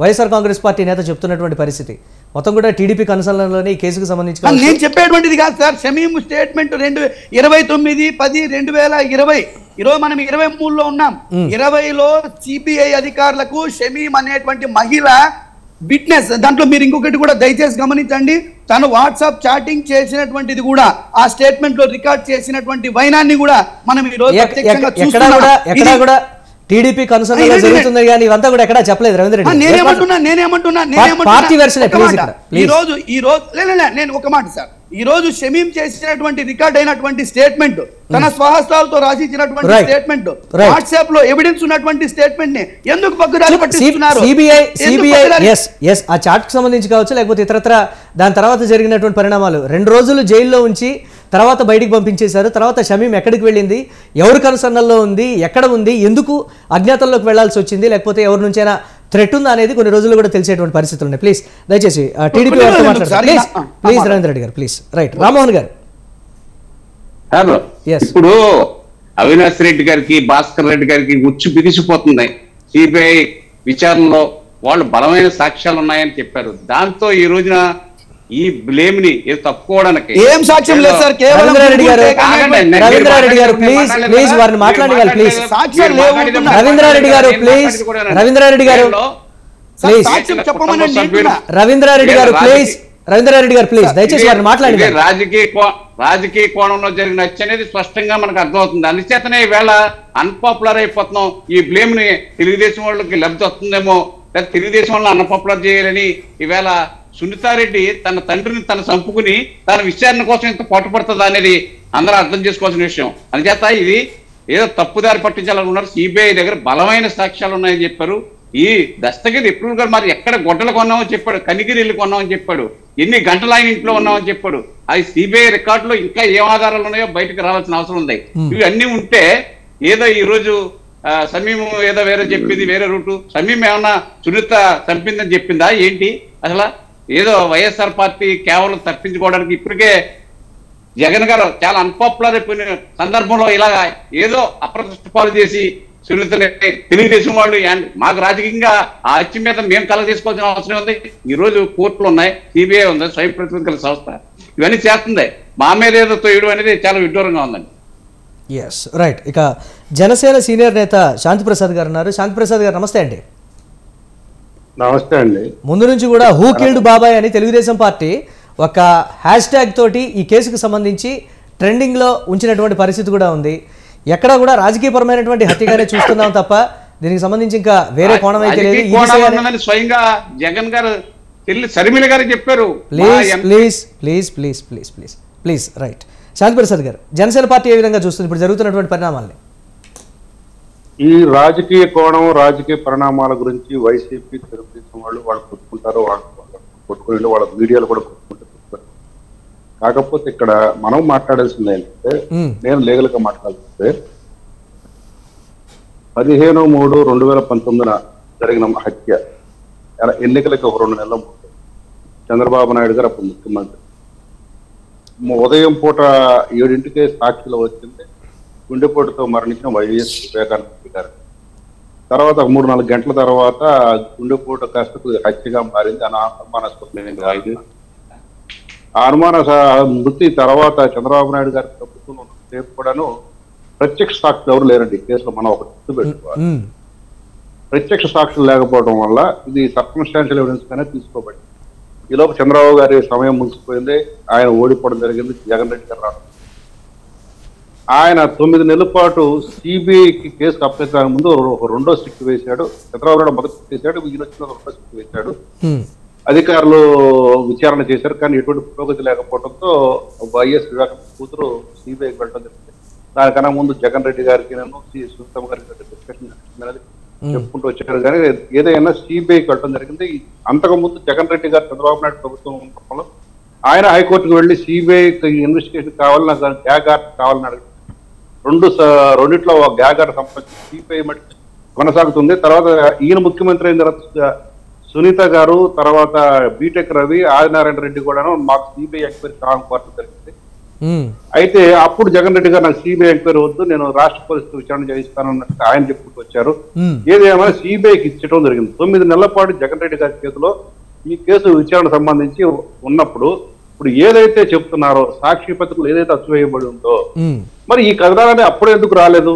వైఎస్ఆర్ కాంగ్రెస్ పార్టీ నేత చెప్తున్నటువంటి పరిస్థితి మొత్తం కూడా టీడీపీ కన్సల్టెన్సీలోనే ఈ కేసుకు సంబంధించి నేను చెప్పేటువంటిది కాదు సార్, షమీం స్టేట్మెంట్ 29/10/2020 ఈరోజు మనం 23లో ఉన్నాం, 20లో సిబిఐ అధికారులకు షమీం అనేటువంటి మహిళ బిట్నెస్, దాంట్లో మీరు ఇంకొకటి కూడా దయచేసి గమనించండి, తను వాట్సాప్ చాటింగ్ చేసినటువంటిది కూడా ఆ స్టేట్మెంట్ లో రికార్డ్ చేసినటువంటి వైనాన్ని కూడా మనం ఈ రోజు టీడీపీ కన్సర్న్ జరుగుతుంది కానీ ఇవంతా కూడా ఎక్కడ చెప్పలేదు రవీంద్ర రెడ్డి। నేను ఒక మాట సార్, ఈ రోజు షమీం చేసినటువంటి రికార్డ్ అయినటువంటి స్టేట్మెంట్, తన స్వహస్తాలతో రాసిచ్చినటువంటి స్టేట్మెంట్, వాట్సాప్ లో ఎవిడెన్స్ ఉన్నటువంటి స్టేట్మెంట్ ని ఎందుకు పక్కదారి పట్టిస్తున్నారు? ఆ చాట్ కు సంబంధించి కావచ్చు, లేకపోతే ఇతరత్ర దాని తర్వాత జరిగినటువంటి పరిణామాలు, 2 రోజులు జైల్లో ఉంచి తర్వాత బయటికి పంపించేశారు, తర్వాత షమీం ఎక్కడికి వెళ్ళింది, ఎవరు కన్సర్నల్లో ఉంది, ఎక్కడ ఉంది, ఎందుకు అజ్ఞాతంలోకి వెళ్లాల్సి వచ్చింది, లేకపోతే ఎవరి నుంచైనా థ్రెట్ ఉందా అనేది కొన్ని రోజులు కూడా తెలిసేటువంటి పరిస్థితులు ఉన్నాయి। ప్లీజ్ దయచేసి టీడీపీ వారితో మాట్లాడండి ప్లీజ్ రవీంద్ర రెడ్డి గారు ప్లీజ్। రైట్ రామ్మోహన్ గారు, ఇప్పుడు అవినాష్ రెడ్డి గారికి భాస్కర్ రెడ్డి గారికి ఉచ్చు బిగిసిపోతుంది, సిబిఐ విచారణలో వాళ్ళు బలమైన సాక్ష్యాలు ఉన్నాయని చెప్పారు. దాంతో ఈ రోజున ఈ బ్లేమ్ ని తప్పుకోవడానికి ఏం సాక్ష్యం లేదు సార్. కేవలం రవీంద్రారెడ్డి గారు ప్లీజ్ దయచేసి వారిని మాట్లాడండి. రాజకీయ కోణంలో జరిగిన హత్య అనేది స్పష్టంగా మనకు అర్థమవుతుంది. అందుచేతనే ఈవేళ అన్పాపులర్ అయిపోతున్నాం. ఈ బ్లేమ్ ని తెలుగుదేశం వాళ్ళకి లబ్ధి వస్తుందేమో, లేదా తెలుగుదేశం వాళ్ళని అన్పాపులర్ చేయాలని ఈవేళ సునీతారెడ్డి తన తండ్రిని తను చంపుకుని తన విచారణ కోసం ఇంత పట్టుపడుతుంది అనేది అందరూ అర్థం చేసుకోవాల్సిన విషయం. అందుచేత ఇది ఏదో తప్పుదారి పట్టించాలనుకున్నారు. సిబిఐ దగ్గర బలమైన సాక్ష్యాలు ఉన్నాయని చెప్పారు. ఈ దస్తగిరి ఎప్పుడు గారు మరి ఎక్కడ గొడ్డలు కొన్నామో చెప్పాడు, కనిగిరిల్లు కొన్నామని చెప్పాడు, ఎన్ని గంటలు ఆయన ఇంట్లో ఉన్నామని చెప్పాడు. అది సిబిఐ రికార్డులో ఇంకా ఏం ఆధారాలు ఉన్నాయో బయటకు రావాల్సిన అవసరం ఉంది. ఇవన్నీ ఉంటే ఏదో ఈ రోజు సమీము ఏదో వేరే చెప్పింది, వేరే రూటు సమీమ ఏమన్నా సునీత చంపిందని చెప్పిందా ఏంటి? అసలు ఏదో వైఎస్ఆర్ పార్టీ కేవలం తప్పించుకోవడానికి ఇప్పటికే జగన్ గారు చాలా అన్పాపులర్ అయిపోయిన సందర్భంలో ఇలాగా ఏదో అప్రతిష్ట పాలు చేసి సున్నితనే తెలుగుదేశం వాళ్ళు మాకు రాజకీయంగా ఆ హత్య మీద మేము కలగ తీసుకోవాల్సిన అవసరం ఉంది. ఈ రోజు కోర్టులు ఉన్నాయి, సిబిఐ ఉంది, స్వయం ప్రతిపత్తుల సంస్థ ఇవన్నీ చేస్తుంది. మా మీద ఏదో తోయడం అనేది చాలా విడ్డూరంగా ఉందండి. Yes right. ఇక జనసేన సీనియర్ నేత శాంతిప్రసాద్ గారు ఉన్నారు. శాంతిప్రసాద్ గారు నమస్తే అండి. నమస్తే అండి. ముందు నుంచి కూడా హూ కిల్డ్ బాబాయ్ అని తెలుగుదేశం పార్టీ ఒక హ్యాష్ ట్యాగ్ తోటి ఈ కేసుకు సంబంధించి ట్రెండింగ్లో ఉంచినటువంటి పరిస్థితి కూడా ఉంది. ఎక్కడా కూడా రాజకీయపరమైనటువంటి హత్యగానే చూస్తున్నాం తప్ప దీనికి సంబంధించి ఇంకా వేరే కోణం అయితే లేదు. స్వయంగా జగన్ గారు షర్మిల గారు చెప్పారు. Please please please please please please please right. Shanti Prasad గారు, జనసేన పార్టీ ఏ విధంగా చూస్తుంది ఇప్పుడు జరుగుతున్నటువంటి పరిణామాలని? ఈ రాజకీయ కోణం, రాజకీయ పరిణామాల గురించి వైసీపీ తెలుగుదేశం వాళ్ళు కొట్టుకుంటారు, కొట్టుకునే వాళ్ళ మీడియాలు కూడా కొట్టుకుంటారు. కాకపోతే ఇక్కడ మనం మాట్లాడాల్సింది ఏంటంటే, నేను లీగల్ గా మాట్లాడాల్సిందే, 15/3/2019 జరిగిన హత్య ఎన్నికలకి ఒక 2 నెలల ముందు చంద్రబాబు నాయుడు గారు అప్పుడు ముఖ్యమంత్రి. ఉదయం పూట 7 గంటలకే సాక్షిలో వచ్చింది గుండెపోటుతో మరణించిన వైఎస్ వివేకానంద గారు. తర్వాత ఒక 3-4 గంటల తర్వాత గుండెపోటు కష్టకు హత్యగా మారింది అని అనుమానాస్పదమైంది. ఆ అనుమాన మృతి తర్వాత చంద్రబాబు నాయుడు గారి ప్రభుత్వంలో సేపు కూడాను ప్రత్యక్ష సాక్షులు ఎవరు లేరండి కేసులో. మనం ఒక గుర్తు పెట్టుకోవాలి, ప్రత్యక్ష సాక్షులు లేకపోవడం వల్ల ఇది సర్కమ్స్టాన్షియల్ ఎవిడెన్స్ గానే తీసుకోబడింది. ఈలోపు చంద్రబాబు గారి సమయం ముగిసిపోయింది, ఆయన ఓడిపోవడం జరిగింది. జగన్ రెడ్డి గారు రావడం, ఆయన 9 నెలల పాటు సిబిఐకి కేసు అప్పగించడానికి ముందు 2వ స్టిక్ వేశాడు. చంద్రబాబు నాయుడు మొదటి చేశాడు, ఈయన వచ్చిన 2వ స్టిక్ వేశాడు. అధికారులు విచారణ చేశారు, కానీ ఎటువంటి పురోగతి లేకపోవడంతో వైఎస్ వివేకానంద కూతురు సిబిఐకి వెళ్ళడం జరిగింది. దానికన్నా ముందు జగన్ రెడ్డి గారికి నేను సునీతమ్మ గారికి డిస్కషన్ చెప్పుకుంటూ వచ్చారు, కానీ ఏదైనా సిబిఐకి వెళ్ళడం జరిగింది. అంతకుముందు జగన్ రెడ్డి గారు చంద్రబాబు నాయుడు ప్రభుత్వం ఉండటంలో ఆయన హైకోర్టుకు వెళ్ళి సిబిఐ ఇన్వెస్టిగేషన్ కావాలని, జాగ్రత్త కావాలని అడిగారు. రెండిట్లో గ్యాగర్ సంబంధించి సిపిఐ మట్టి కొనసాగుతుంది. తర్వాత ఈయన ముఖ్యమంత్రి అయిన తర్వాత సునీత గారు, తర్వాత బీటెక్ రవి, ఆదినారాయణ రెడ్డి కూడాను మాకు సిబిఐ ఎంక్వైరీ కావాలని జరిగింది. అయితే అప్పుడు జగన్ రెడ్డి గారు నాకు సిబిఐ ఎంక్వైరీ వద్దు, నేను రాష్ట్ర పరిస్థితి విచారణ చేయిస్తాను అన్నట్టు ఆయన చెప్పుకుంటూ వచ్చారు. ఏదేమైనా సిబిఐకి ఇచ్చడం జరిగింది. 9 నెలల పాటు జగన్ రెడ్డి గారి చేతిలో ఈ కేసు విచారణ సంబంధించి ఉన్నప్పుడు ఇప్పుడు ఏదైతే చెప్తున్నారో, సాక్షి పత్రికలు ఏదైతే అచ్చు వేయబడి ఉందో, మరి ఈ కథనాలనే అప్పుడు ఎందుకు రాలేదు?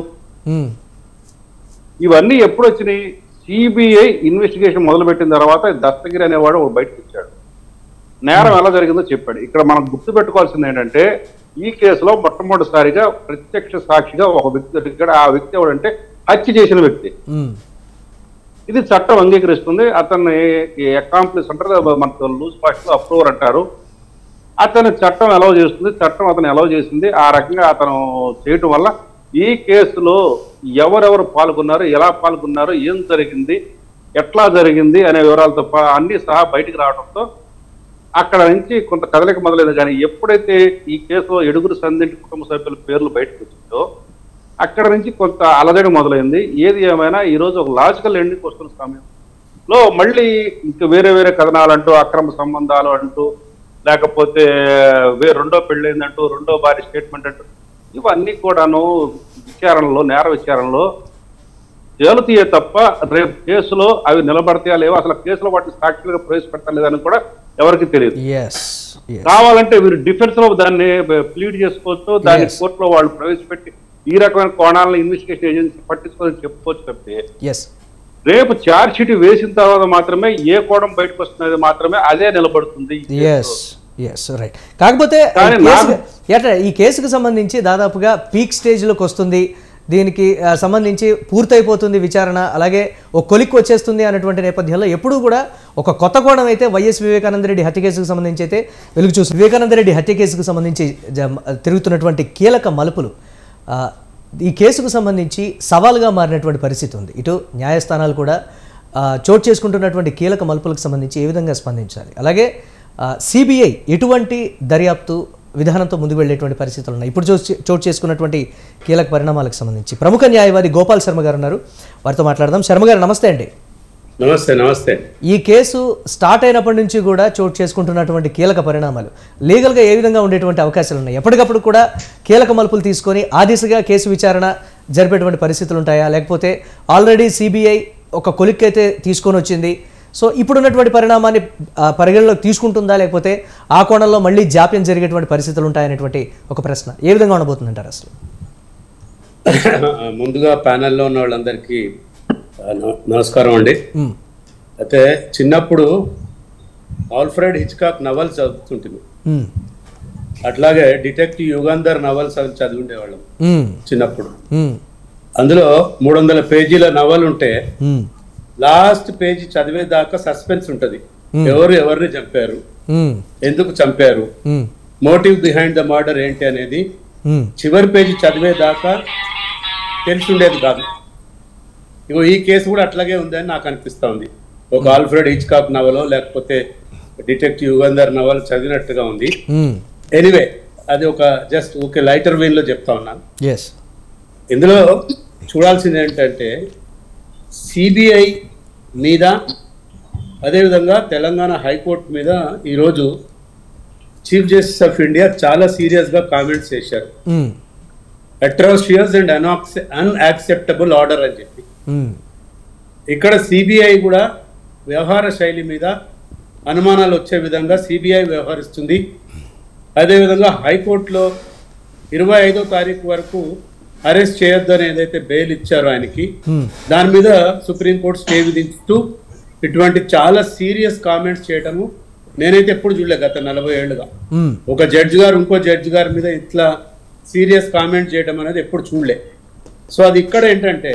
ఇవన్నీ ఎప్పుడు వచ్చినాయి? సిబిఐ ఇన్వెస్టిగేషన్ మొదలుపెట్టిన తర్వాత దస్తగిరి అనేవాడు బయటకు వచ్చాడు, నేరం ఎలా జరిగిందో చెప్పాడు. ఇక్కడ మనం గుర్తుపెట్టుకోవాల్సింది ఏంటంటే, ఈ కేసులో మొట్టమొదటిసారిగా ప్రత్యక్ష సాక్షిగా ఒక వ్యక్తి దొరికాడు. ఆ వ్యక్తి ఎవడంటే హత్య చేసిన వ్యక్తి. ఇది చట్టం అంగీకరిస్తుంది. అతన్ని అకాంప్లిస్ అంటారు, మనకు లూజ్ భాషలో అప్రూవర్ అంటారు. అతను చట్టం అలౌ చేస్తుంది, చట్టం అతను అలౌ చేసింది. ఆ రకంగా అతను చేయటం వల్ల ఈ కేసులో ఎవరెవరు పాల్గొన్నారు, ఎలా పాల్గొన్నారు, ఏం జరిగింది, ఎట్లా జరిగింది అనే వివరాలు తప్ప అన్ని సహా బయటికి రావడంతో అక్కడ నుంచి కొంత కదలిక మొదలైంది. కానీ ఎప్పుడైతే ఈ కేసులో 7 సందిగ్ధ కుటుంబ సభ్యుల పేర్లు బయటకు వచ్చిందో అక్కడ నుంచి కొంత అలజడి మొదలైంది. ఏది ఏమైనా ఈరోజు ఒక లాజికల్ ఎండింగ్ వస్తున్న సమయంలో మళ్ళీ ఇంకా వేరే వేరే కథనాలు అంటూ, అక్రమ సంబంధాలు అంటూ, లేకపోతే 2వ పెళ్ళైందంటూ, 2వ భార్య స్టేట్మెంట్ అంటూ, ఇవన్నీ కూడాను విచారణలో, నేర విచారణలో తేలుతాయే తప్ప రేపు కేసులో అవి నిలబడతాయా లేవో అసలు కేసులో వాటిని సాక్షులుగా ప్రవేశపెట్టాలి లేదని కూడా ఎవరికి తెలియదు. కావాలంటే వీరు డిఫెన్స్ లో దాన్ని ప్లీడ్ చేసుకోవచ్చు, దాన్ని కోర్టులో వాళ్ళు ప్రవేశపెట్టి ఈ రకమైన కోణాలను ఇన్వెస్టిగేషన్ ఏజెన్సీ పట్టించుకోవాలని చెప్పుకోవచ్చు తప్పితే రేపు ఛార్జ్ షీట్ వేసిన తర్వాత మాత్రమే ఏ కోణం బయటకు వస్తున్నది మాత్రమే అదే నిలబడుతుంది. కాకపోతే ఈ కేసుకు సంబంధించి దాదాపుగా పీక్ స్టేజ్ లోకి వస్తుంది, దీనికి సంబంధించి పూర్తయిపోతుంది విచారణ, అలాగే ఒక కొలిక్కి వచ్చేస్తుంది అనేటువంటి నేపథ్యంలో ఎప్పుడూ కూడా ఒక కొత్త కోణం అయితే వైఎస్ వివేకానందరెడ్డి హత్య కేసుకు సంబంధించి అయితే వెలుగు చూసి వివేకానందరెడ్డి హత్య కేసుకు సంబంధించి తిరుగుతున్నటువంటి కీలక మలుపులు ఈ కేసుకు సంబంధించి సవాల్గా మారినటువంటి పరిస్థితి ఉంది. ఇటు న్యాయస్థానాలు కూడా చోటు చేసుకుంటున్నటువంటి కీలక మలుపులకు సంబంధించి ఏ విధంగా స్పందించాలి, అలాగే సిబిఐ ఎటువంటి దర్యాప్తు విధానంతో ముందుకు వెళ్ళేటువంటి పరిస్థితులు ఉన్నాయి ఇప్పుడు చోటు చేసుకున్నటువంటి కీలక పరిణామాలకు సంబంధించి. ప్రముఖ న్యాయవాది గోపాల్ శర్మ గారు ఉన్నారు, వారితో మాట్లాడదాం. శర్మ గారు నమస్తే అండి. నమస్తే. నమస్తే. ఈ కేసు స్టార్ట్ అయినప్పటి నుంచి కూడా చోటు చేసుకుంటున్నటువంటి కీలక పరిణామాలు లీగల్గా ఏ విధంగా ఉండేటువంటి అవకాశాలు ఉన్నాయి? ఎప్పటికప్పుడు కూడా కీలక మలుపులు తీసుకొని ఆ దిశగా కేసు విచారణ జరిపేటువంటి పరిస్థితులు ఉంటాయా, లేకపోతే ఆల్రెడీ సిబిఐ ఒక కొలిక్ అయితే తీసుకొని వచ్చింది, సో ఇప్పుడున్నటువంటి పరిణామాన్ని పరిగణలోకి తీసుకుంటుందా, లేకపోతే ఆ కోణంలో మళ్ళీ జాప్యం జరిగేటువంటి పరిస్థితులు ఉంటాయనేటువంటి ఒక ప్రశ్న ఏ విధంగా ఉండబోతుందంటారు? అసలు ముందుగా ప్యానెల్లో ఉన్న వాళ్ళందరికీ నమస్కారం అండి. అయితే చిన్నప్పుడు ఆల్ఫ్రెడ్ హిచ్కాక్ నవల్స్ చదువుతుంటుంది, అట్లాగే డిటెక్టివ్ యుగంధర్ నవల్స్ అవి చదివిండేవాళ్ళం చిన్నప్పుడు. అందులో 300 పేజీల నవల్ ఉంటే లాస్ట్ పేజీ చదివేదాకా సస్పెన్స్ ఉంటది, ఎవరు ఎవరిని చంపారు, ఎందుకు చంపారు, మోటివ్ బిహైండ్ ద మర్డర్ ఏంటి అనేది చివరి పేజీ చదివేదాకా తెలిసి ఉండేది కాదు. ఇగో ఈ కేసు కూడా అట్లాగే ఉందని నాకు అనిపిస్తా ఉంది. ఒక ఆల్ఫ్రెడ్ హిచ్కాక్ నవలో లేకపోతే డిటెక్టివ్ యుగంధర్ నవల్ చదివినట్టుగా ఉంది. ఎనీవే అది ఒక జస్ట్ ఓకే లైటర్ వేన్ లో చెప్తా ఉన్నాను. ఇందులో చూడాల్సింది ఏంటంటే సిబిఐ మీద అదేవిధంగా తెలంగాణ హైకోర్టు మీద ఈరోజు చీఫ్ జస్టిస్ ఆఫ్ ఇండియా చాలా సీరియస్గా కామెంట్స్ చేశారు. అట్రాసియస్ అండ్ అన్యాక్సెప్టబుల్ ఆర్డర్ అని చెప్పి ఇక్కడ సిబిఐ కూడా వ్యవహార శైలి మీద అనుమానాలు వచ్చే విధంగా సిబిఐ వ్యవహరిస్తుంది. అదేవిధంగా హైకోర్టులో 25వ తారీఖు వరకు అరెస్ట్ చేయొద్దు అని ఏదైతే బెయిల్ ఇచ్చారో ఆయనకి, దాని మీద సుప్రీంకోర్టు స్టే విధిస్తూ ఇటువంటి చాలా సీరియస్ కామెంట్స్ చేయటము నేనైతే ఎప్పుడు చూడలే గత 40 ఏళ్ళుగా. ఒక జడ్జి గారు ఇంకో జడ్జి గారి మీద ఇట్లా సీరియస్ కామెంట్ చేయడం అనేది ఎప్పుడు చూడలే. సో అది ఇక్కడ ఏంటంటే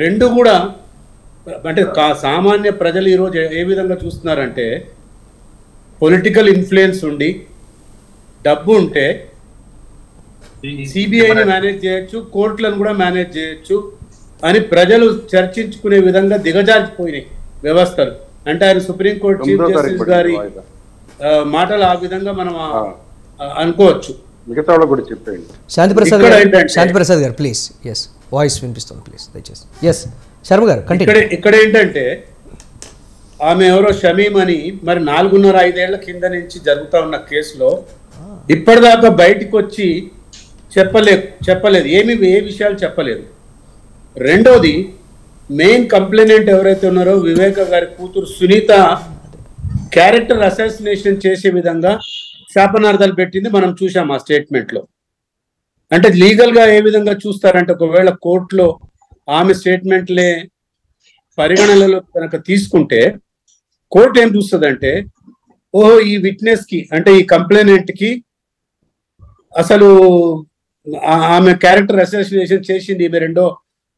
రెండు కూడా అంటే సామాన్య ప్రజలు ఈరోజు ఏ విధంగా చూస్తున్నారంటే పొలిటికల్ ఇన్ఫ్లుయెన్స్ ఉండి డబ్బు ఉంటే సిబిఐని మేనేజ్ చేయొచ్చు, కోర్టులను కూడా మేనేజ్ చేయొచ్చు అని ప్రజలు చర్చించుకునే విధంగా దిగజారిపోయినాయి వ్యవస్థలు. అంటే ఆయన సుప్రీంకోర్టు చీఫ్ జస్టిస్ గారి మాటలు ఆ విధంగా మనం అనుకోవచ్చు. ఇక్కడ ఏంటంటే ఆమె ఎవరో షమీమ్ అని మరి 4.5 ఏళ్ల కింద నుంచి జరుగుతా ఉన్న కేసులో ఇప్పటిదాకా బయటకు వచ్చి చెప్పలేదు, ఏ విషయాలు చెప్పలేదు. రెండోది మెయిన్ కంప్లైనెంట్ ఎవరైతే ఉన్నారో వివేక గారి కూతురు సునీత క్యారెక్టర్ అసాసినేషన్ చేసే విధంగా శాపనార్థాలు పెట్టింది మనం చూసాం ఆ స్టేట్మెంట్లో. అంటే లీగల్గా ఏ విధంగా చూస్తారంటే ఒకవేళ కోర్టులో ఆమె స్టేట్మెంట్లే పరిగణనలో కనుక తీసుకుంటే కోర్టు ఏం చూస్తుందంటే ఓహో ఈ విట్నెస్కి అంటే ఈ కంప్లైనెంట్కి అసలు ఆమె క్యారెక్టర్ అసాసినేషన్ చేసింది ఈమె రెండో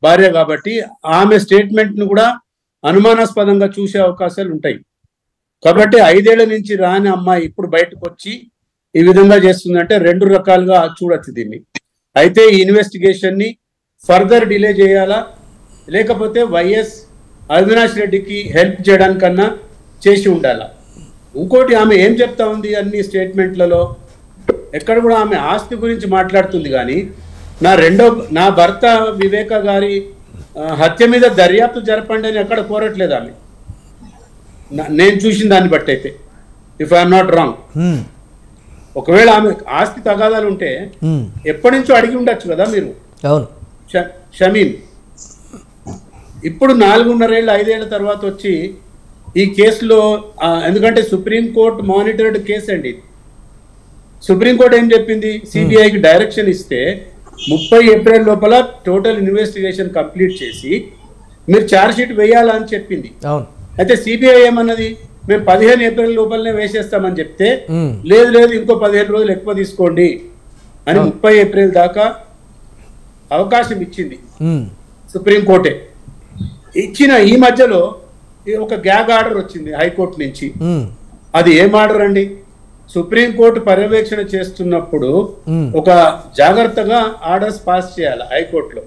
భార్య కాబట్టి ఆమె స్టేట్మెంట్ను కూడా అనుమానాస్పదంగా చూసే అవకాశాలు ఉంటాయి. కాబట్టి 5 ఏళ్ల నుంచి రాని అమ్మాయి ఇప్పుడు బయటకు వచ్చి ఈ విధంగా చేస్తుందంటే రెండు రకాలుగా చూడొచ్చు దీన్ని. అయితే ఈ ఇన్వెస్టిగేషన్ని ఫర్దర్ డిలే చేయాలా, లేకపోతే వైఎస్ అవినాష్ రెడ్డికి హెల్ప్ చేయడానికన్నా చేసి ఉండాలా. ఇంకోటి ఆమె ఏం చెప్తా ఉంది అన్ని స్టేట్మెంట్లలో ఎక్కడ కూడా ఆమె ఆస్తి గురించి మాట్లాడుతుంది కానీ నా భర్త వివేక గారి హత్య మీద దర్యాప్తు జరపండి అని ఎక్కడ కోరట్లేదు ఆమె. నేను చూసిన దాన్ని బట్టి అయితే ఇఫ్ ఐఎమ్ నాట్ రాంగ్ ఒకవేళ ఆమె ఆస్తి తగాదాలు ఉంటే ఎప్పటి నుంచో అడిగి ఉండొచ్చు కదా మీరు షమీమ్. ఇప్పుడు 4.5 ఏళ్లు 5 ఏళ్ల తర్వాత వచ్చి ఈ కేసులో ఎందుకంటే సుప్రీం కోర్టు మానిటర్డ్ కేసు అండి. సుప్రీం కోర్టు ఏం చెప్పింది, సిబిఐకి డైరెక్షన్ ఇస్తే 30 ఏప్రిల్ లోపల టోటల్ ఇన్వెస్టిగేషన్ కంప్లీట్ చేసి మీరు ఛార్జ్ షీట్ వేయాలని చెప్పింది. అయితే సిబిఐ ఏమన్నది, మేము 15 ఏప్రిల్ లోపలనే వేసేస్తామని చెప్తే లేదు లేదు ఇంకో 15 రోజులు ఎక్కువ తీసుకోండి అని 30 ఏప్రిల్ దాకా అవకాశం ఇచ్చింది సుప్రీంకోర్టే. ఇచ్చిన ఈ మధ్యలో ఒక గ్యాగ్ ఆర్డర్ వచ్చింది హైకోర్టు నుంచి. అది ఏం ఆర్డర్ అండి, సుప్రీంకోర్టు పర్యవేక్షణ చేస్తున్నప్పుడు ఒక జాగ్రత్తగా ఆర్డర్స్ పాస్ చేయాలి హైకోర్టులో.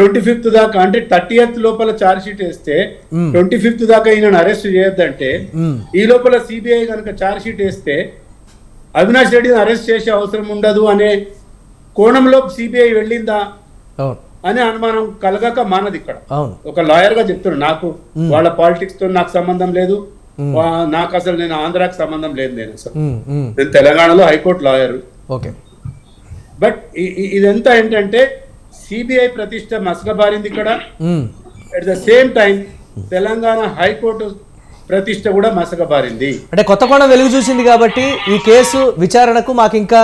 25th దాకా అంటే 30th లోపల ఛార్జ్ షీట్ వేస్తే 25th దాకా ఈయన అరెస్ట్ చేయొద్దంటే ఈ లోపల సిబిఐ కనుక ఛార్జ్ షీట్ వేస్తే అవినాష్ రెడ్డిని అరెస్ట్ చేసే అవసరం ఉండదు అనే కోణంలో సిబిఐ వెళ్ళిందా అనే అనుమానం కలగక మానది. ఇక్కడ ఒక లాయర్ గా చెప్తున్నా, నాకు వాళ్ళ పాలిటిక్స్ తో నాకు సంబంధం లేదు, నాకు అసలు నేను ఆంధ్రాకి సంబంధం లేదు, నేను అసలు నేను తెలంగాణలో హైకోర్టు లాయర్. బట్ ఇదంతా ఏంటంటే సిబిఐ ప్రతిష్ట మసకబారింది ఇక్కడ. At the same time Telangana high court ప్రతిష్ట కూడా మసకబారింది. అంటే కొత్త కోణం వెలుగు చూసింది కాబట్టి ఈ కేసు విచారణకు మాకు ఇంకా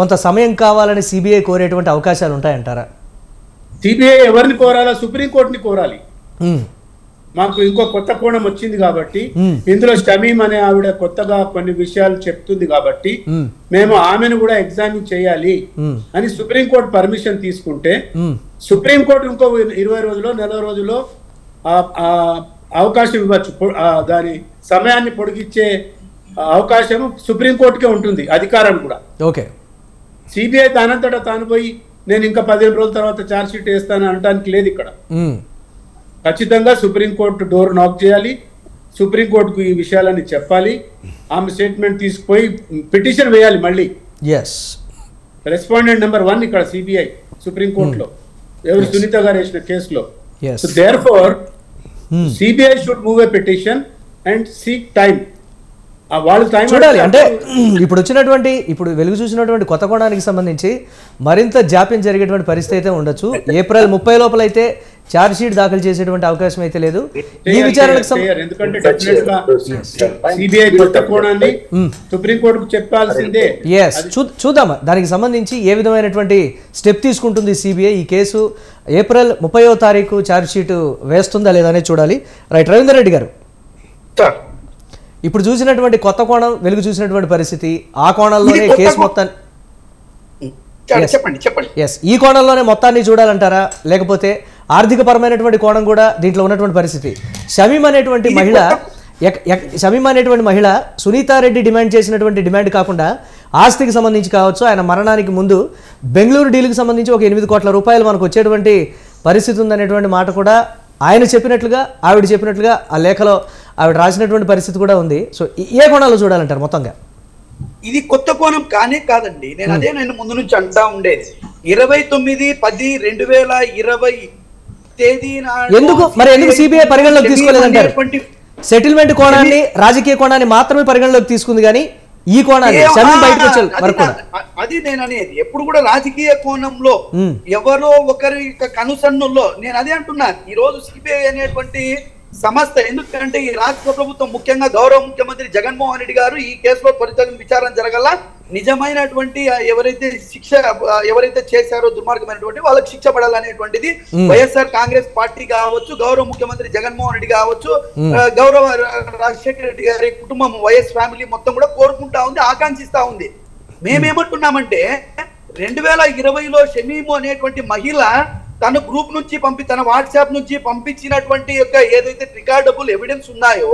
కొంత సమయం కావాలని సిబిఐ కోరేటువంటి అవకాశాలు ఉంటాయంటారా? సిబిఐ ఎవరిని కోరాలా, సుప్రీంకోర్టుని కోరాలి. మాకు ఇంకో కొత్త కోణం వచ్చింది కాబట్టి ఇందులో షమీం అనే ఆవిడ కొత్తగా కొన్ని విషయాలు చెప్తుంది కాబట్టి మేము ఆమెను కూడా ఎగ్జామిన్ చేయాలి అని సుప్రీంకోర్టు పర్మిషన్ తీసుకుంటే సుప్రీంకోర్టు ఇంకో 20 రోజుల్లో నెల రోజుల్లో అవకాశం ఇవ్వచ్చు. దాని సమయాన్ని పొడిగించే అవకాశం సుప్రీంకోర్టుకే ఉంటుంది అధికారం కూడా. సిబిఐ దానంతటా తాను పోయి నేను ఇంకా 15 రోజుల తర్వాత ఛార్జ్ షీట్ వేస్తాను అనడానికి లేదు ఇక్కడ. ఖచ్చితంగా సుప్రీంకోర్టు డోర్ నాక్ చేయాలి, సుప్రీంకోర్టుకు ఈ విషయాలని చెప్పాలి, ఆమె స్టేట్మెంట్ తీసుకుపోయి పిటిషన్ వేయాలి మళ్ళీ. రెస్పాండెంట్ నెంబర్ 1 ఇక్కడ సిబిఐ సుప్రీంకోర్టులో, ఎవరు సునీత గారు వేసిన కేసులో. So therefore CBI should move a petition and seek time. చూడాలి అంటే ఇప్పుడు వచ్చినటువంటి ఇప్పుడు వెలుగు చూసినటువంటి కొత్త కోణానికి సంబంధించి మరింత జాప్యం జరిగేటువంటి పరిస్థితి అయితే ఉండొచ్చు. ఏప్రిల్ 30 లోపల అయితే ఛార్జ్ షీట్ దాఖలు చేసేటువంటి అవకాశం అయితే లేదు ఈ విచారణకు సంబంధించి. ఎందుకంటే డెఫినెట్ గా సిబిఐ కొత్త కోణాన్ని సుప్రీంకోర్టుకు చెప్పాల్సిందే. చూద్దామా దానికి సంబంధించి ఏ విధమైనటువంటి స్టెప్ తీసుకుంటుంది సిబిఐ. ఈ కేసు ఏప్రిల్ 30వ తారీఖు ఛార్జ్ షీట్ వేస్తుందా లేదనే చూడాలి. రైట్ రవీందర్ రెడ్డి గారు, ఇప్పుడు చూసినటువంటి కొత్త కోణం వెలుగు చూసినటువంటి పరిస్థితి ఆ కోణంలోనే కేసు మొత్తాన్ని ఈ కోణంలోనే మొత్తాన్ని చూడాలంటారా, లేకపోతే ఆర్థిక పరమైనటువంటి కోణం కూడా దీంట్లో ఉన్నటువంటి పరిస్థితి? షమీం అనేటువంటి మహిళ సునీతారెడ్డి డిమాండ్ చేసినటువంటి డిమాండ్ కాకుండా ఆస్తికి సంబంధించి కావచ్చు, ఆయన మరణానికి ముందు బెంగళూరు డీల్కి సంబంధించి ఒక 8 కోట్ల రూపాయలు మనకు వచ్చేటువంటి పరిస్థితి ఉందనేటువంటి మాట కూడా ఆయన చెప్పినట్లుగా ఆవిడ చెప్పినట్లుగా ఆ లేఖలో ఆవిడ రాసినటువంటి పరిస్థితి కూడా ఉంది. సో ఏ కోణాలు చూడాలంటారు మొత్తంగా? ఇది కొత్త కోణం కానే కాదండి, నేను అదే నేను ముందు నుంచి అంటా ఉండేది. 29/10/2020 ఎందుకు మరి ఎందుకు సిబిఐ పరిగణలోకి తీసుకోలేదంటే సెటిల్మెంట్ కోణాన్ని రాజకీయ కోణాన్ని మాత్రమే పరిగణలోకి తీసుకుంది కానీ ఈ కోణాన్ని అది నేను అనేది ఎప్పుడు కూడా రాజకీయ కోణంలో ఎవరో ఒకరి కనుసన్నుల్లో నేను అదే అంటున్నాను. ఈ రోజు సిబిఐ అనేటువంటి సమస్త, ఎందుకంటే ఈ రాష్ట్ర ప్రభుత్వం ముఖ్యంగా గౌరవ ముఖ్యమంత్రి జగన్మోహన్ రెడ్డి గారు ఈ కేసులో త్వరితగతిన విచారణ జరగాల, నిజమైనటువంటి ఎవరైతే శిక్ష ఎవరైతే చేశారో దుర్మార్గమైనటువంటి వాళ్ళకి శిక్ష పడాలనేటువంటిది వైఎస్ఆర్ కాంగ్రెస్ పార్టీ కావచ్చు, గౌరవ ముఖ్యమంత్రి జగన్మోహన్ రెడ్డి కావచ్చు, గౌరవ రాజశేఖర రెడ్డి గారి కుటుంబం వైఎస్ ఫ్యామిలీ మొత్తం కూడా కోరుకుంటా ఉంది, ఆకాంక్షిస్తా ఉంది. మేమేమంటున్నామంటే 2020లో షమీము అనేటువంటి మహిళ తన గ్రూప్ నుంచి తన వాట్సాప్ నుంచి పంపించినటువంటి యొక్క ఏదైతే రికార్డబుల్ ఎవిడెన్స్ ఉన్నాయో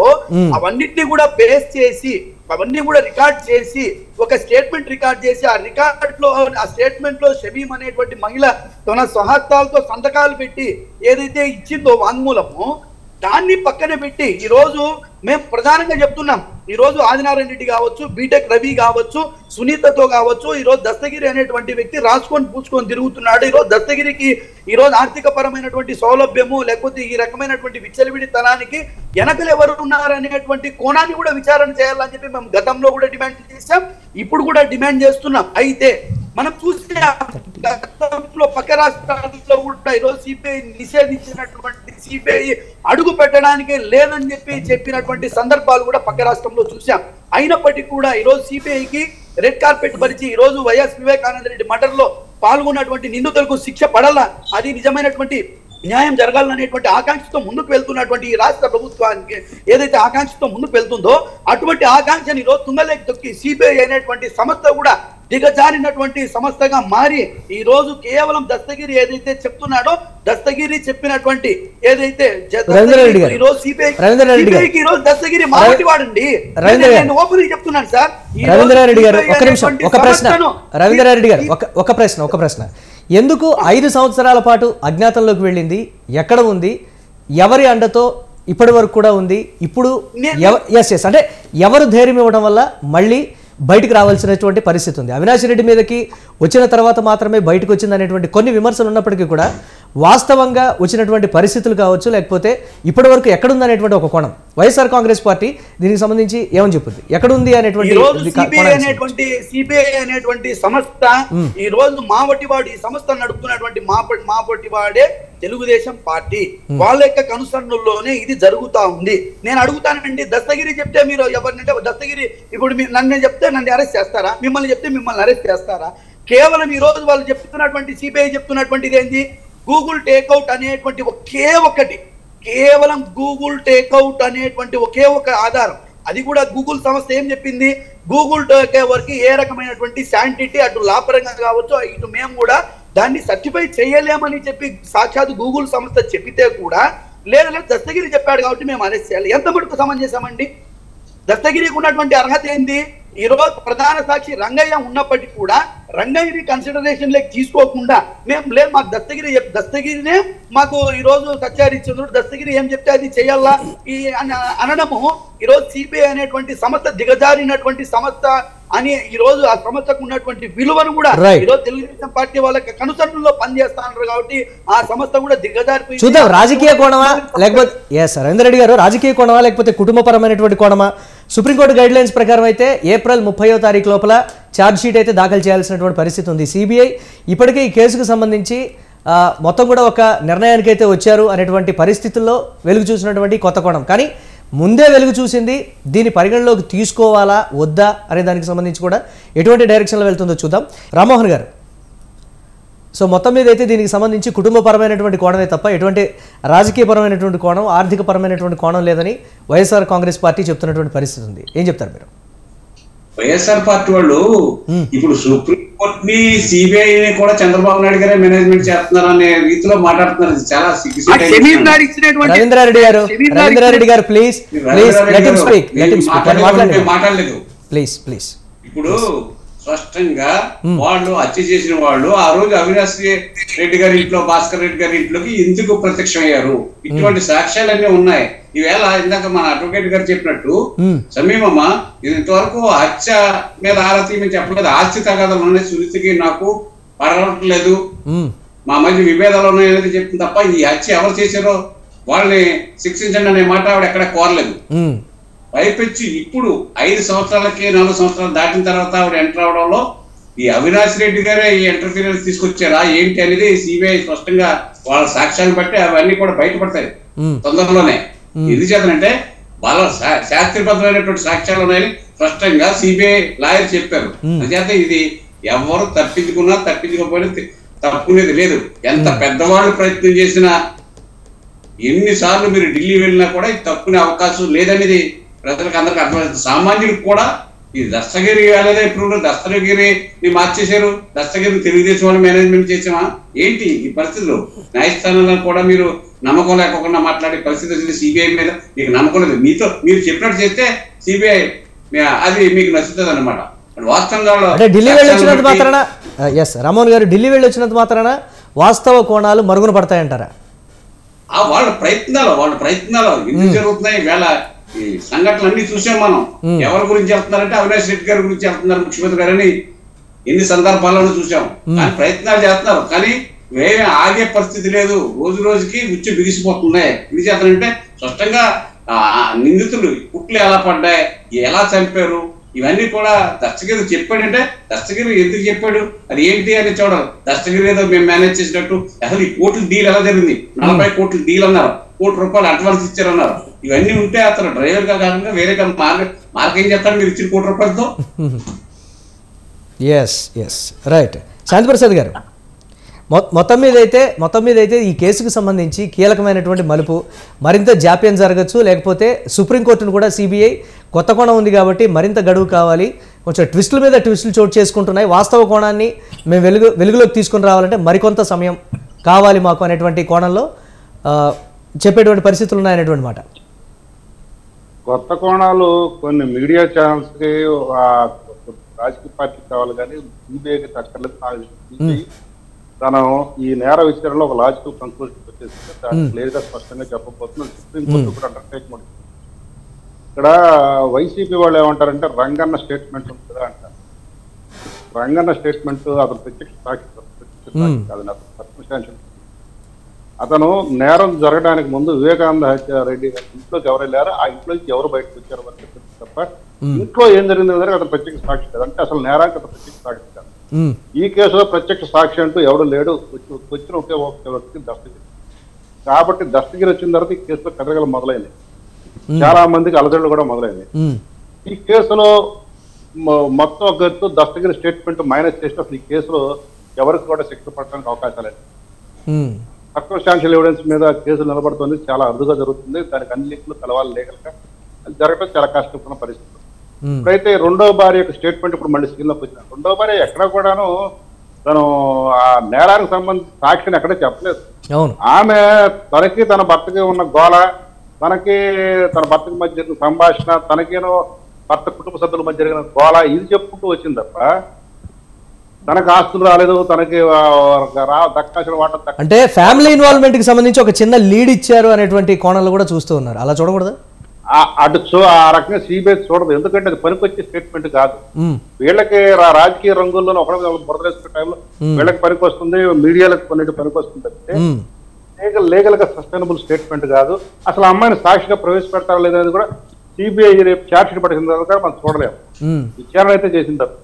అవన్నిటిని కూడా బేస్ చేసి అవన్నీ కూడా రికార్డ్ చేసి ఒక స్టేట్మెంట్ రికార్డ్ చేసి ఆ స్టేట్మెంట్ లో షమీం అనేటువంటి మహిళ తన స్వహస్తాలతో సంతకాలు పెట్టి ఏదైతే ఇచ్చిందో వాంగ్మూలము దాన్ని పక్కన పెట్టి ఈ రోజు మేము ప్రధానంగా చెప్తున్నాం. ఈ రోజు ఆదినారాయణ రెడ్డి కావచ్చు, బీటెక్ రవి కావచ్చు, సునీతతో కావచ్చు, ఈ రోజు దస్తగిరి అనేటువంటి వ్యక్తి రాసుకొని పూసుకొని తిరుగుతున్నాడు. ఈ రోజు దస్తగిరికి ఈ రోజు ఆర్థిక పరమైనటువంటి సౌలభ్యము లేకపోతే ఈ రకమైనటువంటి విచ్చలవిడి తనానికి వెనకలు ఎవరు ఉన్నారనేటువంటి కోణాన్ని కూడా విచారణ చేయాలని చెప్పి మేము గతంలో కూడా డిమాండ్ చేసాం, ఇప్పుడు కూడా డిమాండ్ చేస్తున్నాం. అయితే మనం చూస్తే గతంలో పక్క రాష్ట్రాల్లో కూడా ఈరోజు సిబిఐ నిషేధించినటువంటి सीबीआई అడుగు పెట్టడానికి లేదని చెప్పి చెప్పినటువంటి సందర్భాలు కూడా పక్క రాష్ట్రంలో చూశాం. అయినప్పటికీ కూడా ఈ రోజు సీబీఐకి రెడ్ కార్పెట్ పరిచి ఈ రోజు వైఎస్ వివేకానంద రెడ్డి మర్డర్లో పాల్గొన్నటువంటి నిందితులకు శిక్ష పడాల, అది నిజమైనటువంటి న్యాయం జరగాలనేటువంటి ఆకాంక్షతో ముందుకు వెళ్తున్నటువంటి ఈ రాష్ట్ర ప్రభుత్వానికి ఏదైతే ఆకాంక్షతో ముందుకు వెళ్తుందో అటువంటి ఆకాంక్షని ఈరోజు తుంగలేకి తొక్కి సిబిఐ అనేటువంటి సంస్థ కూడా దిగజారినటువంటి సంస్థగా మారి ఈ రోజు కేవలం దస్తగిరి ఏదైతే చెప్తున్నాడో దస్తగిరి చెప్పినటువంటి ఏదైతే ఈ రోజు సిబిఐకి ఈరోజు దస్తగిరి మాటి వాడండి. నేను ఓపెన్ చెప్తున్నాను సార్. రవీంద్రారెడ్డి గారు ఒక నిమిషం, ఒక ప్రశ్న. రవీంద్రారెడ్డి గారు ఒక ప్రశ్న. ఎందుకు 5 సంవత్సరాల పాటు అజ్ఞాతంలోకి వెళ్ళింది? ఎక్కడ ఉంది? ఎవరి అండతో ఇప్పటి వరకు కూడా ఉంది? ఇప్పుడు అంటే ఎవరు ధైర్యం ఇవ్వడం వల్ల మళ్ళీ బయటకు రావాల్సినటువంటి పరిస్థితి ఉంది? అవినాష్ రెడ్డి మీదకి వచ్చిన తర్వాత మాత్రమే బయటకు వచ్చింది అనేటువంటి కొన్ని విమర్శలు ఉన్నప్పటికీ కూడా వాస్తవంగా వచ్చినటువంటి పరిస్థితులు కావచ్చు, లేకపోతే ఇప్పటి వరకు ఎక్కడుందనేటువంటి ఒక కోణం వైఎస్ఆర్ కాంగ్రెస్ పార్టీ దీనికి సంబంధించి ఏమని చెప్పింది? ఎక్కడుంది అనేటువంటి సంస్థ ఈ రోజు మావటివాడు, ఈ సంస్థ నడుపుతున్నటువంటి మావటివాడే తెలుగుదేశం పార్టీ, వాళ్ళ యొక్క కనుసరణలోనే ఇది జరుగుతా ఉంది. నేను అడుగుతానండి, దస్తగిరి చెప్తే మీరు ఎవరినంటే దస్తగిరి ఇప్పుడు నన్ను చెప్తే నన్ను అరెస్ట్ చేస్తారా? మిమ్మల్ని చెప్తే మిమ్మల్ని అరెస్ట్ చేస్తారా? కేవలం ఈ రోజు వాళ్ళు చెప్తున్నటువంటి సిబిఐ చెప్తున్నటువంటిది ఏంటి? గూగుల్ టేక్అవుట్ అనేటువంటి కేవలం గూగుల్ టేక్అవుట్ అనేటువంటి ఒకే ఒక ఆధారం, అది కూడా గూగుల్ సంస్థ ఏం చెప్పింది? గూగుల్ టేక్అవర్కి ఏ రకమైనటువంటి శాంటిటీ అటు లాభరంగా కావచ్చు, ఇటు మేము కూడా దాన్ని సర్టిఫై చేయలేమని చెప్పి సాక్షాత్ గూగుల్ సంస్థ చెప్పితే కూడా లేదు లేదు దస్తగిరి చెప్పాడు కాబట్టి మేము అరెస్ట్ చేయాలి. ఎంత మటుకు సమం చేశామండి? దస్తగిరికి ఉన్నటువంటి అర్హత ఏంది? ఈ రోజు ప్రధాన సాక్షి రంగయ్య ఉన్నప్పటికీ కూడా రంగయ్యని కన్సిడరేషన్ లేక తీసుకోకుండా మేము లేదు మాకు దస్తగిరినే మాకు ఈరోజు సత్యారిచంద్రుడు దస్తగిరి ఏం చెప్తే అది చేయాలా ఈ అనడము ఈరోజు సిబిఐ అనేటువంటి సంస్థ దిగజారినటువంటి సంస్థ అని ఈరోజు ఆ సంస్థకు ఉన్నటువంటి విలువను కూడా ఈరోజు తెలుగుదేశం పార్టీ వాళ్ళకి కనుసరణలో పనిచేస్తా ఉన్నారు కాబట్టి ఆ సంస్థ కూడా దిగజారి చూద్దాం. రాజకీయ కోణమా లేకపోతే రవీందర్ రెడ్డి గారు రాజకీయ కోణమా లేకపోతే కుటుంబపరమైనటువంటి కోణమా? సుప్రీంకోర్టు గైడ్ లైన్స్ ప్రకారం అయితే ఏప్రిల్ 30వ తారీఖు లోపల ఛార్జ్షీట్ అయితే దాఖలు చేయాల్సినటువంటి పరిస్థితి ఉంది. సిబిఐ ఇప్పటికే ఈ కేసుకు సంబంధించి మొత్తం కూడా ఒక నిర్ణయానికి అయితే వచ్చారు అనేటువంటి పరిస్థితుల్లో వెలుగు చూసినటువంటి కొత్త కోణం. కానీ ముందే వెలుగు చూసింది దీన్ని పరిగణలోకి తీసుకోవాలా వద్దా అనే దానికి సంబంధించి కూడా ఎటువంటి డైరెక్షన్లో వెళ్తుందో చూద్దాం. రామ్మోహన్ గారు, సో మొత్తం మీద అయితే దీనికి సంబంధించి కుటుంబపరమైనటువంటి కోణమే తప్ప ఎటువంటి రాజకీయపరమైనటువంటి కోణం, ఆర్థికపరమైనటువంటి కోణం లేదని వైఎస్ఆర్ కాంగ్రెస్ పార్టీ చెప్తున్నటువంటి పరిస్థితి ఉంది. ఏం చెప్తారు మీరు? వైఎస్ఆర్ పార్టీ వాళ్ళు ఇప్పుడు సుప్రీంకోర్టుని సిబిఐని కూడా చంద్రబాబు నాయుడు గారే మేనేజ్మెంట్ చేస్తున్నారు అనే రీతిలో మాట్లాడుతున్నారు. చాలా రవీంద్రారెడ్డి గారు ప్లీజ్ ఇప్పుడు స్పష్టంగా వాళ్ళు హత్య చేసిన వాళ్ళు ఆ రోజు అవినాష్ రెడ్డి గారి ఇంట్లో, భాస్కర్ రెడ్డి గారి ఇంట్లోకి ఎందుకు ప్రత్యక్షమయ్యారు? ఇటువంటి సాక్ష్యాలన్నీ ఉన్నాయి. ఈవేళ ఇందాక మన అడ్వకేట్ గారు చెప్పినట్టు సమీమమ్మ ఇంతవరకు హత్య మీద ఆరాతి మేము చెప్పలేదు, ఆస్తి తగాదాలు ఉన్నాయి, సునీతికి నాకు పడవట్లేదు, మా మధ్య విభేదాలు ఉన్నాయనేది చెప్తుంది తప్ప ఈ హత్య ఎవరు చేశారో వాళ్ళని శిక్షించండి అనే మాట ఆవిడ ఎక్కడ కోరలేదు. పైపెచ్చి ఇప్పుడు 5 సంవత్సరాలకి 4 సంవత్సరాలు దాటిన తర్వాత ఆవిడ ఎంటర్ అవడంలో ఈ అవినాష్ రెడ్డి గారే ఈ ఇంటర్ఫీరెన్స్ తీసుకొచ్చారా ఏంటి అనేది సిబిఐ స్పష్టంగా వాళ్ళ సాక్ష్యాన్ని బట్టి అవన్నీ కూడా బయటపడతాయి తొందరలోనే. ఎందుకు చేతనంటే వాళ్ళ శాస్త్రబద్ధమైనటువంటి సాక్ష్యాలు ఉన్నాయని స్పష్టంగా సిబిఐ లాయర్ చెప్పారు. అందుచేత ఇది ఎవరు తప్పించుకున్నా తప్పించుకోకపోయినా తప్పుకునేది లేదు. ఎంత పెద్దవాళ్ళు ప్రయత్నం చేసినా, ఎన్నిసార్లు మీరు ఢిల్లీ వెళ్ళినా కూడా ఇది తప్పుకునే అవకాశం లేదనేది ప్రజలకు అందరికి అర్థమవుతుంది. సామాన్యులకు కూడా ఈ దస్తగిరి అనేది ఇప్పుడు దస్తగిరిని మార్చేశారు, దస్తగిరిని తెలుగుదేశం వాళ్ళు మేనేజ్మెంట్ చేసామా ఏంటి ఈ పరిస్థితులు? న్యాయస్థానంలో కూడా మీరు నమ్మకం లేకుండా మాట్లాడే పరిస్థితి వచ్చింది. సిబిఐ మీద మీకు నమ్మకం లేదు, మీతో మీరు చెప్పినట్టు చేస్తే సిబిఐ అది మీకు నచ్చుతుంది అనమాట. వాస్తవంగా ఢిల్లీ వెళ్ళి వచ్చినంత మాత్రాన రామోహన్ గారు ఢిల్లీ వెళ్ళి వచ్చినంత మాత్రాన వాస్తవ కోణాలు మరుగున పడతాయంటారా? వాళ్ళ ప్రయత్నాలు ఎందుకు జరుగుతున్నాయి? వేళ ఈ సంఘటనలు అన్ని చూసాం మనం. ఎవరి గురించి వెళ్తున్నారంటే అవినాష్ రెడ్డి గారి గురించి వెళ్తున్నారు ముఖ్యమంత్రి గారని ఎన్ని సందర్భాలను చూసాం. కానీ ప్రయత్నాలు చేస్తున్నారు, కానీ వేరే ఆగే పరిస్థితి లేదు. రోజు రోజుకి ఉచ్చు బిగిసిపోతున్నాయి. ఇది చేస్తారంటే స్పష్టంగా నిందితులు కుట్లు ఎలా పడ్డాయి, ఎలా చంపారు, ఇవన్నీ కూడా దస్తగిరి చెప్పాడంటే దస్తగిరి ఎందుకు చెప్పాడు, అది ఏంటి అని చూడాలి. దస్తగిరి ఏదో మేము మేనేజ్ చేసినట్టు అసలు ఈ కోర్టుల డీల్ ఎలా జరిగింది? 40 కోట్ల డీల్ అన్నారు, ₹1 అడ్వాన్స్ ఇచ్చారన్నారు. ఇవన్నీ ఉంటే అతను డ్రైవర్ గా కాకుండా వేరే మార్కెటింగ్ చేస్తాడు మీరు ఇచ్చిన ₹1 తో. yes yes right శాంతి ప్రసాద్ గారు, మొత్తం మీద అయితే ఈ కేసుకు సంబంధించి కీలకమైనటువంటి మలుపు, మరింత జాప్యం జరగచ్చు, లేకపోతే సుప్రీంకోర్టును కూడా సిబిఐ కొత్త కోణం ఉంది కాబట్టి మరింత గడువు కావాలి, కొంచెం ట్విస్టుల మీద ట్విస్టులు చోటు చేసుకుంటున్నాయి, వాస్తవ కోణాన్ని మేము వెలుగులోకి తీసుకుని రావాలంటే మరికొంత సమయం కావాలి మాకు అనేటువంటి కోణంలో చెప్పేటువంటి పరిస్థితులు ఉన్నాయనేటువంటి మాట. కొత్త కోణాలు కొన్ని మీడియా ఛానల్స్కి రాజకీయ పార్టీ కావాలి కానీ సిబిఐకి తక్కర్లేదు. తను ఈ నేర విచారణలో ఒక లాజికల్ కంక్లూషన్ వచ్చేసింది, దాన్ని క్లియర్గా స్పష్టంగా చెప్పబోతున్నాను. సుప్రీంకోర్టు కూడా అండర్టేక్మెంట్ ఇక్కడ వైసీపీ వాళ్ళు ఏమంటారంటే రంగన్న స్టేట్మెంట్ ఉంటుందా అంటారు. రంగన్న స్టేట్మెంట్ అతను ప్రత్యక్ష సాక్షి కాదు, అతను సర్కమ్స్టాన్షియల్. అతను నేరం జరగడానికి ముందు వివేకానంద రెడ్డి ఇంట్లోకి ఎవరు వెళ్ళారు, ఆ ఇంట్లోకి ఎవరు బయటకు వచ్చారు వరకు తెలుసు తప్ప ఇంట్లో ఏం జరిగిందో అతను ప్రత్యక్ష సాక్షి కాదు. అంటే అసలు నేరానికి అతను ప్రత్యక్ష సాక్షి కాదు. ఈ కేసులో ప్రత్యక్ష సాక్షి అంటూ ఎవడు లేడు, వచ్చిన ఒకే ఒక్క వ్యక్తి దస్తగిరి. కాబట్టి దస్తగిరి వచ్చిన తర్వాత ఈ కేసులో కథగలు మొదలైనవి, చాలా మందికి అలజడులు కూడా మొదలైనవి. ఈ కేసులో మొత్తం ఒక దస్తగిరి స్టేట్మెంట్ మైనస్ చేసిన అసలు ఈ కేసులో ఎవరికి కూడా శక్తి పడటానికి అవకాశాలు సర్కమ్స్టాన్షియల్ ఎవిడెన్స్ మీద కేసులు నిలబడుతుంది, చాలా అరుదుగా జరుగుతుంది. దానికి అన్ని లీకులు కలవాలి, లేకలక జరగడం చాలా కష్టపడిన పరిస్థితి. ఇప్పుడైతే రెండో భార్య యొక్క స్టేట్మెంట్ ఇప్పుడు మళ్ళీ స్క్రీన్లోకి వచ్చిన రెండో భార్య ఎక్కడ కూడాను తను ఆ నేరానికి సంబంధించి సాక్షిని ఎక్కడ చెప్పలేదు. ఆమె తనకి తన భర్తకి ఉన్న గోళ, తనకి తన భర్తకి మధ్య జరిగిన సంభాషణ, తనకేనో భర్త కుటుంబ సభ్యుల మధ్య జరిగిన గోళ ఇది చెప్పుకుంటూ వచ్చింది తప్ప తనకు ఆస్తులు రాలేదు, తనకి దక్కాల్సిన వాట అంటే ఫ్యామిలీ ఇన్వాల్వ్మెంట్ కి సంబంధించి ఒక చిన్న లీడ్ ఇచ్చారు అనేటువంటి కోణాలు కూడా చూస్తూ ఉన్నారు. అలా చూడకూడదు, అటు ఆ రకంగా సిబిఐ చూడదు, ఎందుకంటే అది పనికొచ్చే స్టేట్మెంట్ కాదు. వీళ్ళకి రాజకీయ రంగుల్లో ఒకరి బురదలేసుకునే టైంలో వీళ్ళకి పనికి వస్తుంది, మీడియాలకు కొన్నిటి పనికి వస్తుంది. అంటే లీగల్ గా సస్టైనబుల్ స్టేట్మెంట్ కాదు. అసలు అమ్మాయిని సాక్షిగా ప్రవేశపెడతారా లేదనేది కూడా సిబిఐ రేపు చార్జ్షీట్ పడిన తర్వాత మనం చూడలేము, విచారణ అయితే చేసిన తప్ప.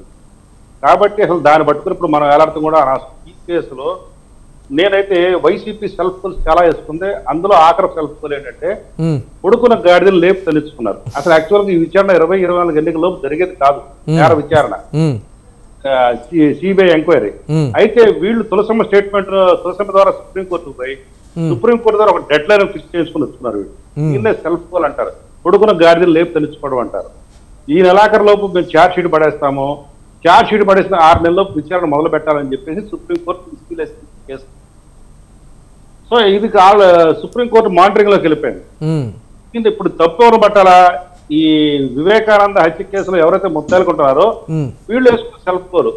కాబట్టి అసలు దాన్ని పట్టుకుని ఇప్పుడు మనం వేలాడటం కూడా అనవసరం. ఈ కేసులో నేనైతే వైసీపీ సెల్ఫ్ పోల్ చాలా వేసుకుంది. అందులో ఆఖరి సెల్ఫ్ పోల్ ఏంటంటే కొడుకున్న గాడిదలు లేపు తెలుసుకున్నారు. అసలు యాక్చువల్ గా ఈ విచారణ 2024 ఎన్నికల్లో జరిగేది కాదు, నేర విచారణ సిబిఐ ఎంక్వైరీ. అయితే వీళ్ళు తులసమ్మ స్టేట్మెంట్ తులసమ్మ ద్వారా సుప్రీంకోర్టు పోయి సుప్రీంకోర్టు ద్వారా ఒక డెడ్ లైన్ ఫిక్స్ చేసుకుని వస్తున్నారు. వీళ్ళు సెల్ఫ్ పోల్ అంటారు, కొడుకున్న గాడిదలు లేపు తెలుసుకోవడం అంటారు. ఈ నెలాఖరు లోపు మేము చార్జ్ షీట్ పడేస్తాము, చార్జ్ షీట్ పడేసిన 6 నెలల్లోపు విచారణ మొదలు పెట్టాలని చెప్పేసి సుప్రీంకోర్టు తీసుకెళ్ళేస్తుంది కేసు. సో ఇది సుప్రీంకోర్టు మానిటరింగ్ లోకి వెళ్ళిపోయింది. కింద ఇప్పుడు తప్పు ఎవరు పట్టాలా, ఈ వివేకానంద హత్య కేసులో ఎవరైతే ముత్తాలుకుంటున్నారో వీళ్ళు వేసుకున్న సెల్ఫ్ పోలు.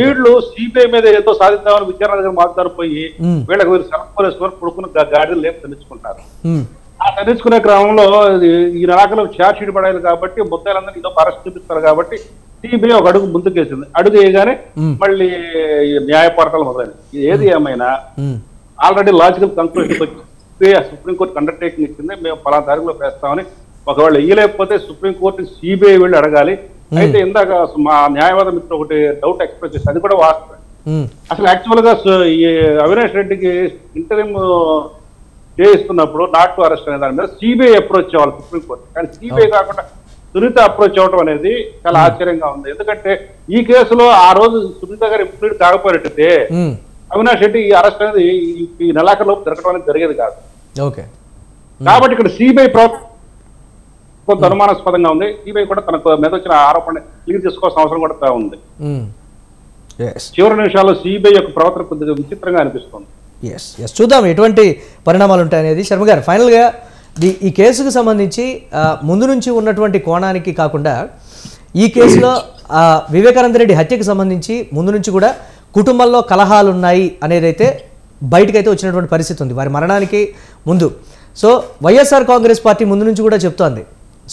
వీళ్ళు సిబిఐ మీద ఏదో సాధిద్దామని విచారణ దగ్గర మాట్లాడు పోయి వీళ్ళకి వీళ్ళు సెల్ఫ్ పోలు వేసుకొని కొడుకున్న గాడిని లేపు తెలుసుకుంటారు. ఆ తెలుసుకునే క్రమంలో ఈ నెలాఖరు చార్జ్ షీట్ పడాలి కాబట్టి ముత్తాలందరినీ ఏదో అరెస్ట్ చూపిస్తారు కాబట్టి సిబిఐ ఒక అడుగు ముందుకేసింది. అడుగు వేయగానే మళ్ళీ న్యాయపోరాటాలు మొదలైనవి. ఏది ఏమైనా already logical conclusion CBI supreme court undertaking ఇచ్చింది, మేము పలానా తారీఖులో వేస్తామని. ఒకవేళ ఇయ్యలేకపోతే సుప్రీంకోర్టు సిబిఐ వెళ్ళి అడగాలి. అయితే ఇందాక మా న్యాయవాద మిత్రుడు ఒకటి డౌట్ ఎక్స్ప్రెస్ చేసి అది కూడా వాస్తవం. అసలు యాక్చువల్ గా అవినాష్ రెడ్డికి ఇంటర్వ్యూ చేయిస్తున్నప్పుడు నాట్ టు అరెస్ట్ అనే దాని మీద సిబిఐ అప్రోచ్ అవ్వాలి సుప్రీంకోర్టు, కానీ సిబిఐ కాకుండా సునీత అప్రోచ్ అవడం అనేది చాలా ఆశ్చర్యంగా ఉంది. ఎందుకంటే ఈ కేసులో ఆ రోజు సునీత గారు ఇంప్లీడ్ కాకపోయినట్టయితే అవినాష్ రెడ్డి ఈ అరెస్ట్ అనేది ఈ నెలాఖరు లోపు దొరకడం అనేది జరిగేది కాదు. కాబట్టి ఇక్కడ సిబిఐ కొంత అనుమానాస్పదంగా ఉంది. సిబిఐ కూడా తన మీద వచ్చిన ఆరోపణ క్లియర్ చేసుకోవాల్సిన అవసరం కూడా ఉంది. చివరి నిమిషాల్లో సిబిఐ యొక్క ప్రవర్తన కొద్దిగా విచిత్రంగా అనిపిస్తుంది. చూద్దాం ఎటువంటి పరిణామాలు ఉంటాయనేది. శర్మ గారు, ఫైనల్ గా ఈ కేసుకు సంబంధించి ముందు నుంచి ఉన్నటువంటి కోణానికి కాకుండా ఈ కేసులో వివేకానంద రెడ్డి హత్యకు సంబంధించి ముందు నుంచి కూడా కుటుంబంలో కలహాలు ఉన్నాయి అనేదైతే బయటకైతే వచ్చినటువంటి పరిస్థితి ఉంది వారి మరణానికి ముందు. సో వైఎస్ఆర్ కాంగ్రెస్ పార్టీ ముందు నుంచి కూడా చెప్తోంది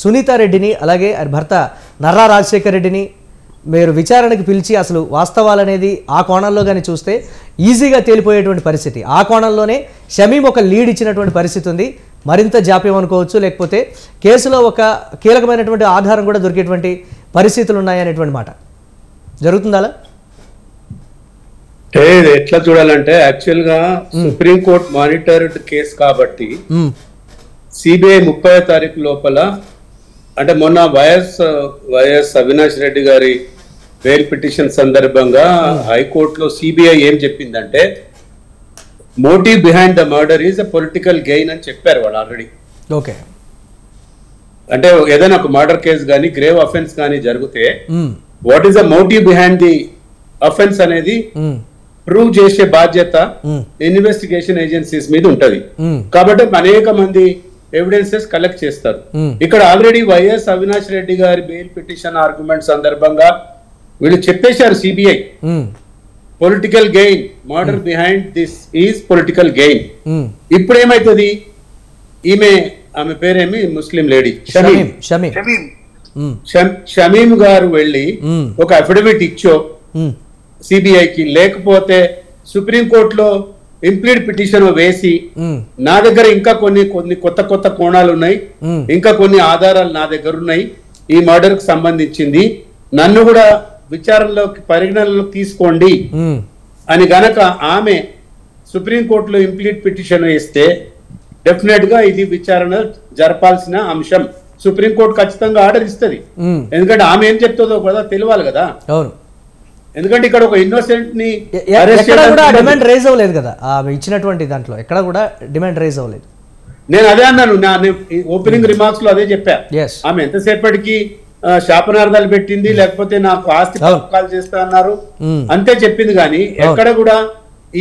సునీతారెడ్డిని అలాగే భర్త నర్రా రాజశేఖర్ రెడ్డిని మీరు విచారణకు పిలిచి అసలు వాస్తవాలనేది ఆ కోణంలో కానీ చూస్తే ఈజీగా తేలిపోయేటువంటి పరిస్థితి. ఆ కోణంలోనే షమీం ఒక లీడ్ ఇచ్చినటువంటి పరిస్థితి ఉంది, మరింత జాప్యం అనుకోవచ్చు, లేకపోతే కేసులో ఒక కీలకమైనటువంటి ఆధారం కూడా దొరికేటువంటి పరిస్థితులు ఉన్నాయనేటువంటి మాట జరుగుతుందా? ఎట్లా చూడాలంటే యాక్చువల్ గా సుప్రీంకోర్టు మానిటర్డ్ కేసు కాబట్టి సిబిఐ 30వ తారీఖు లోపల అంటే మొన్న వైఎస్ అవినాష్ రెడ్డి గారి బెయిల్ పిటిషన్ సందర్భంగా హైకోర్టులో సిబిఐ ఏం చెప్పిందంటే motive behind the murder is a political gain అని చెప్పారు వాళ్ళు ఆల్రెడీ. ఓకే, అంటే ఏదైనా ఒక మర్డర్ కేసు కానీ గ్రేవ్ అఫెన్స్ కానీ జరిగితే what is the motive behind the offence అనేది ప్రూవ్ చేసే బాధ్యత ఇన్వెస్టిగేషన్ ఏజెన్సీస్ మీద ఉంటది. కాబట్టి అనేక మంది ఎవిడెన్సెస్ కలెక్ట్ చేస్తారు. ఇక్కడ ఆల్రెడీ వైఎస్ అవినాష్ రెడ్డి గారి బెయిల్ పిటిషన్ ఆర్గ్యుమెంట్ సందర్భంగా వీళ్ళు చెప్పేశారు CBI political gain, murder behind this is political gain. ఇప్పుడు ఏమైతుంది, ఆమె పేరేమి ముస్లిం లేడీ షమీమ్ గారు వెళ్ళి ఒక అఫిడవిట్ ఇచ్చో సిబిఐకి, లేకపోతే సుప్రీంకోర్టులో ఇంప్లీడ్ పిటిషన్ వేసి నా దగ్గర ఇంకా కొన్ని కొత్త కోణాలు ఉన్నాయి, ఇంకా కొన్ని ఆధారాలు నా దగ్గర ఉన్నాయి ఈ మర్డర్ కు సంబంధించింది, నన్ను కూడా విచారణలోకి పరిగణనలోకి తీసుకోండి అని గనక ఆమె సుప్రీంకోర్టులో ఇంప్లీడ్ పిటిషన్ వేస్తే డెఫినెట్ గా ఇది విచారణ జరపాల్సిన అంశం. సుప్రీంకోర్టు ఖచ్చితంగా ఆర్డర్ ఇస్తుంది, ఎందుకంటే ఆమె ఏం చెప్తుందో కూడా తెలియాలి కదా. ఎందుకంటే ఇక్కడ ఒక ఇన్నోసెంట్ ని డిమాండ్ రైజ్ అవ్వలేదు కదా ఇచ్చినటువంటి దాంట్లో, ఎక్కడ కూడా డిమాండ్ రైజ్ అవ్వలేదు. నేను అదే అన్నాను, నా ఓపెనింగ్ రిమార్క్స్ లో అదే చెప్పాను. ఆమె ఎంతసేపటికి శాపనార్థాలు పెట్టింది, లేకపోతే నాకు ఆస్తి కాల్ చేస్తా అన్నారు అంతే చెప్పింది, కానీ ఎక్కడ కూడా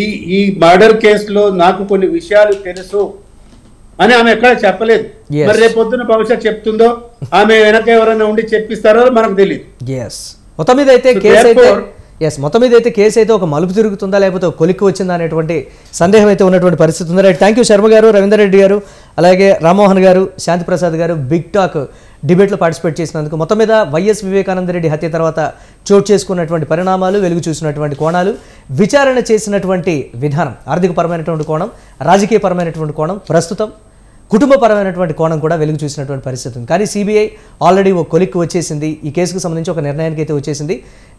ఈ ఈ మర్డర్ కేసులో నాకు కొన్ని విషయాలు తెలుసు అని ఆమె ఎక్కడ చెప్పలేదు. మరి రేపొద్దున భవిష్యత్ చెప్తుందో ఆమె వెనక ఎవరైనా ఉండి చెప్పిస్తారో మనకు తెలియదు. మొత్తం మీద అయితే కేసు అయితే ఒక మలుపు తిరుగుతుందా లేకపోతే ఒక కొలిక్కి వచ్చిందా అనేటువంటి సందేహం అయితే ఉన్నటువంటి పరిస్థితి ఉంది. రైట్, థ్యాంక్ యూ శర్మ గారు, రవీందర్ రెడ్డి గారు, అలాగే రామ్మోహన్ గారు, శాంతి ప్రసాద్ గారు బిగ్ టాక్ డిబేట్లో పార్టిసిపేట్ చేసినందుకు. మొత్తం మీద వైఎస్ వివేకానందరెడ్డి హత్య తర్వాత చోటు చేసుకున్నటువంటి పరిణామాలు, వెలుగు చూసినటువంటి కోణాలు, విచారణ చేసినటువంటి విధానం, ఆర్థికపరమైనటువంటి కోణం, రాజకీయపరమైనటువంటి కోణం, ప్రస్తుతం కుటుంబపరమైనటువంటి కోణం కూడా వెలుగు చూసినటువంటి పరిస్థితి ఉంది. కానీ సిబిఐ ఆల్రెడీ ఒక కొలిక్కి వచ్చేసింది, ఈ కేసుకు సంబంధించి ఒక నిర్ణయానికి అయితే వచ్చేసింది.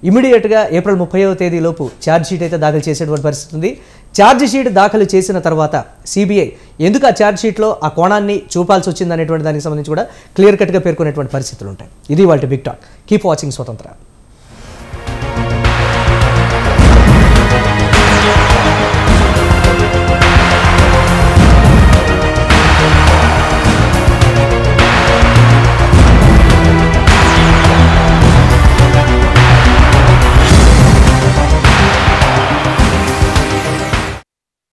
ఇమీడియట్గా ఏప్రిల్ 30వ తేదీలోపు ఛార్జ్షీట్ అయితే దాఖలు చేసేటువంటి పరిస్థితి ఉంది. ఛార్జ్షీట్ దాఖలు చేసిన తర్వాత సిబిఐ ఎందుకు ఆ ఛార్జ్షీట్లో ఆ కోణాన్ని చూపాల్సి వచ్చింది అనేటువంటి దానికి సంబంధించి కూడా క్లియర్ కట్గా పేర్కొనేటువంటి పరిస్థితులు ఉంటాయి. ఇది వాళ్ళ బిగ్ టాక్. కీప్ వాచింగ్ స్వతంత్ర.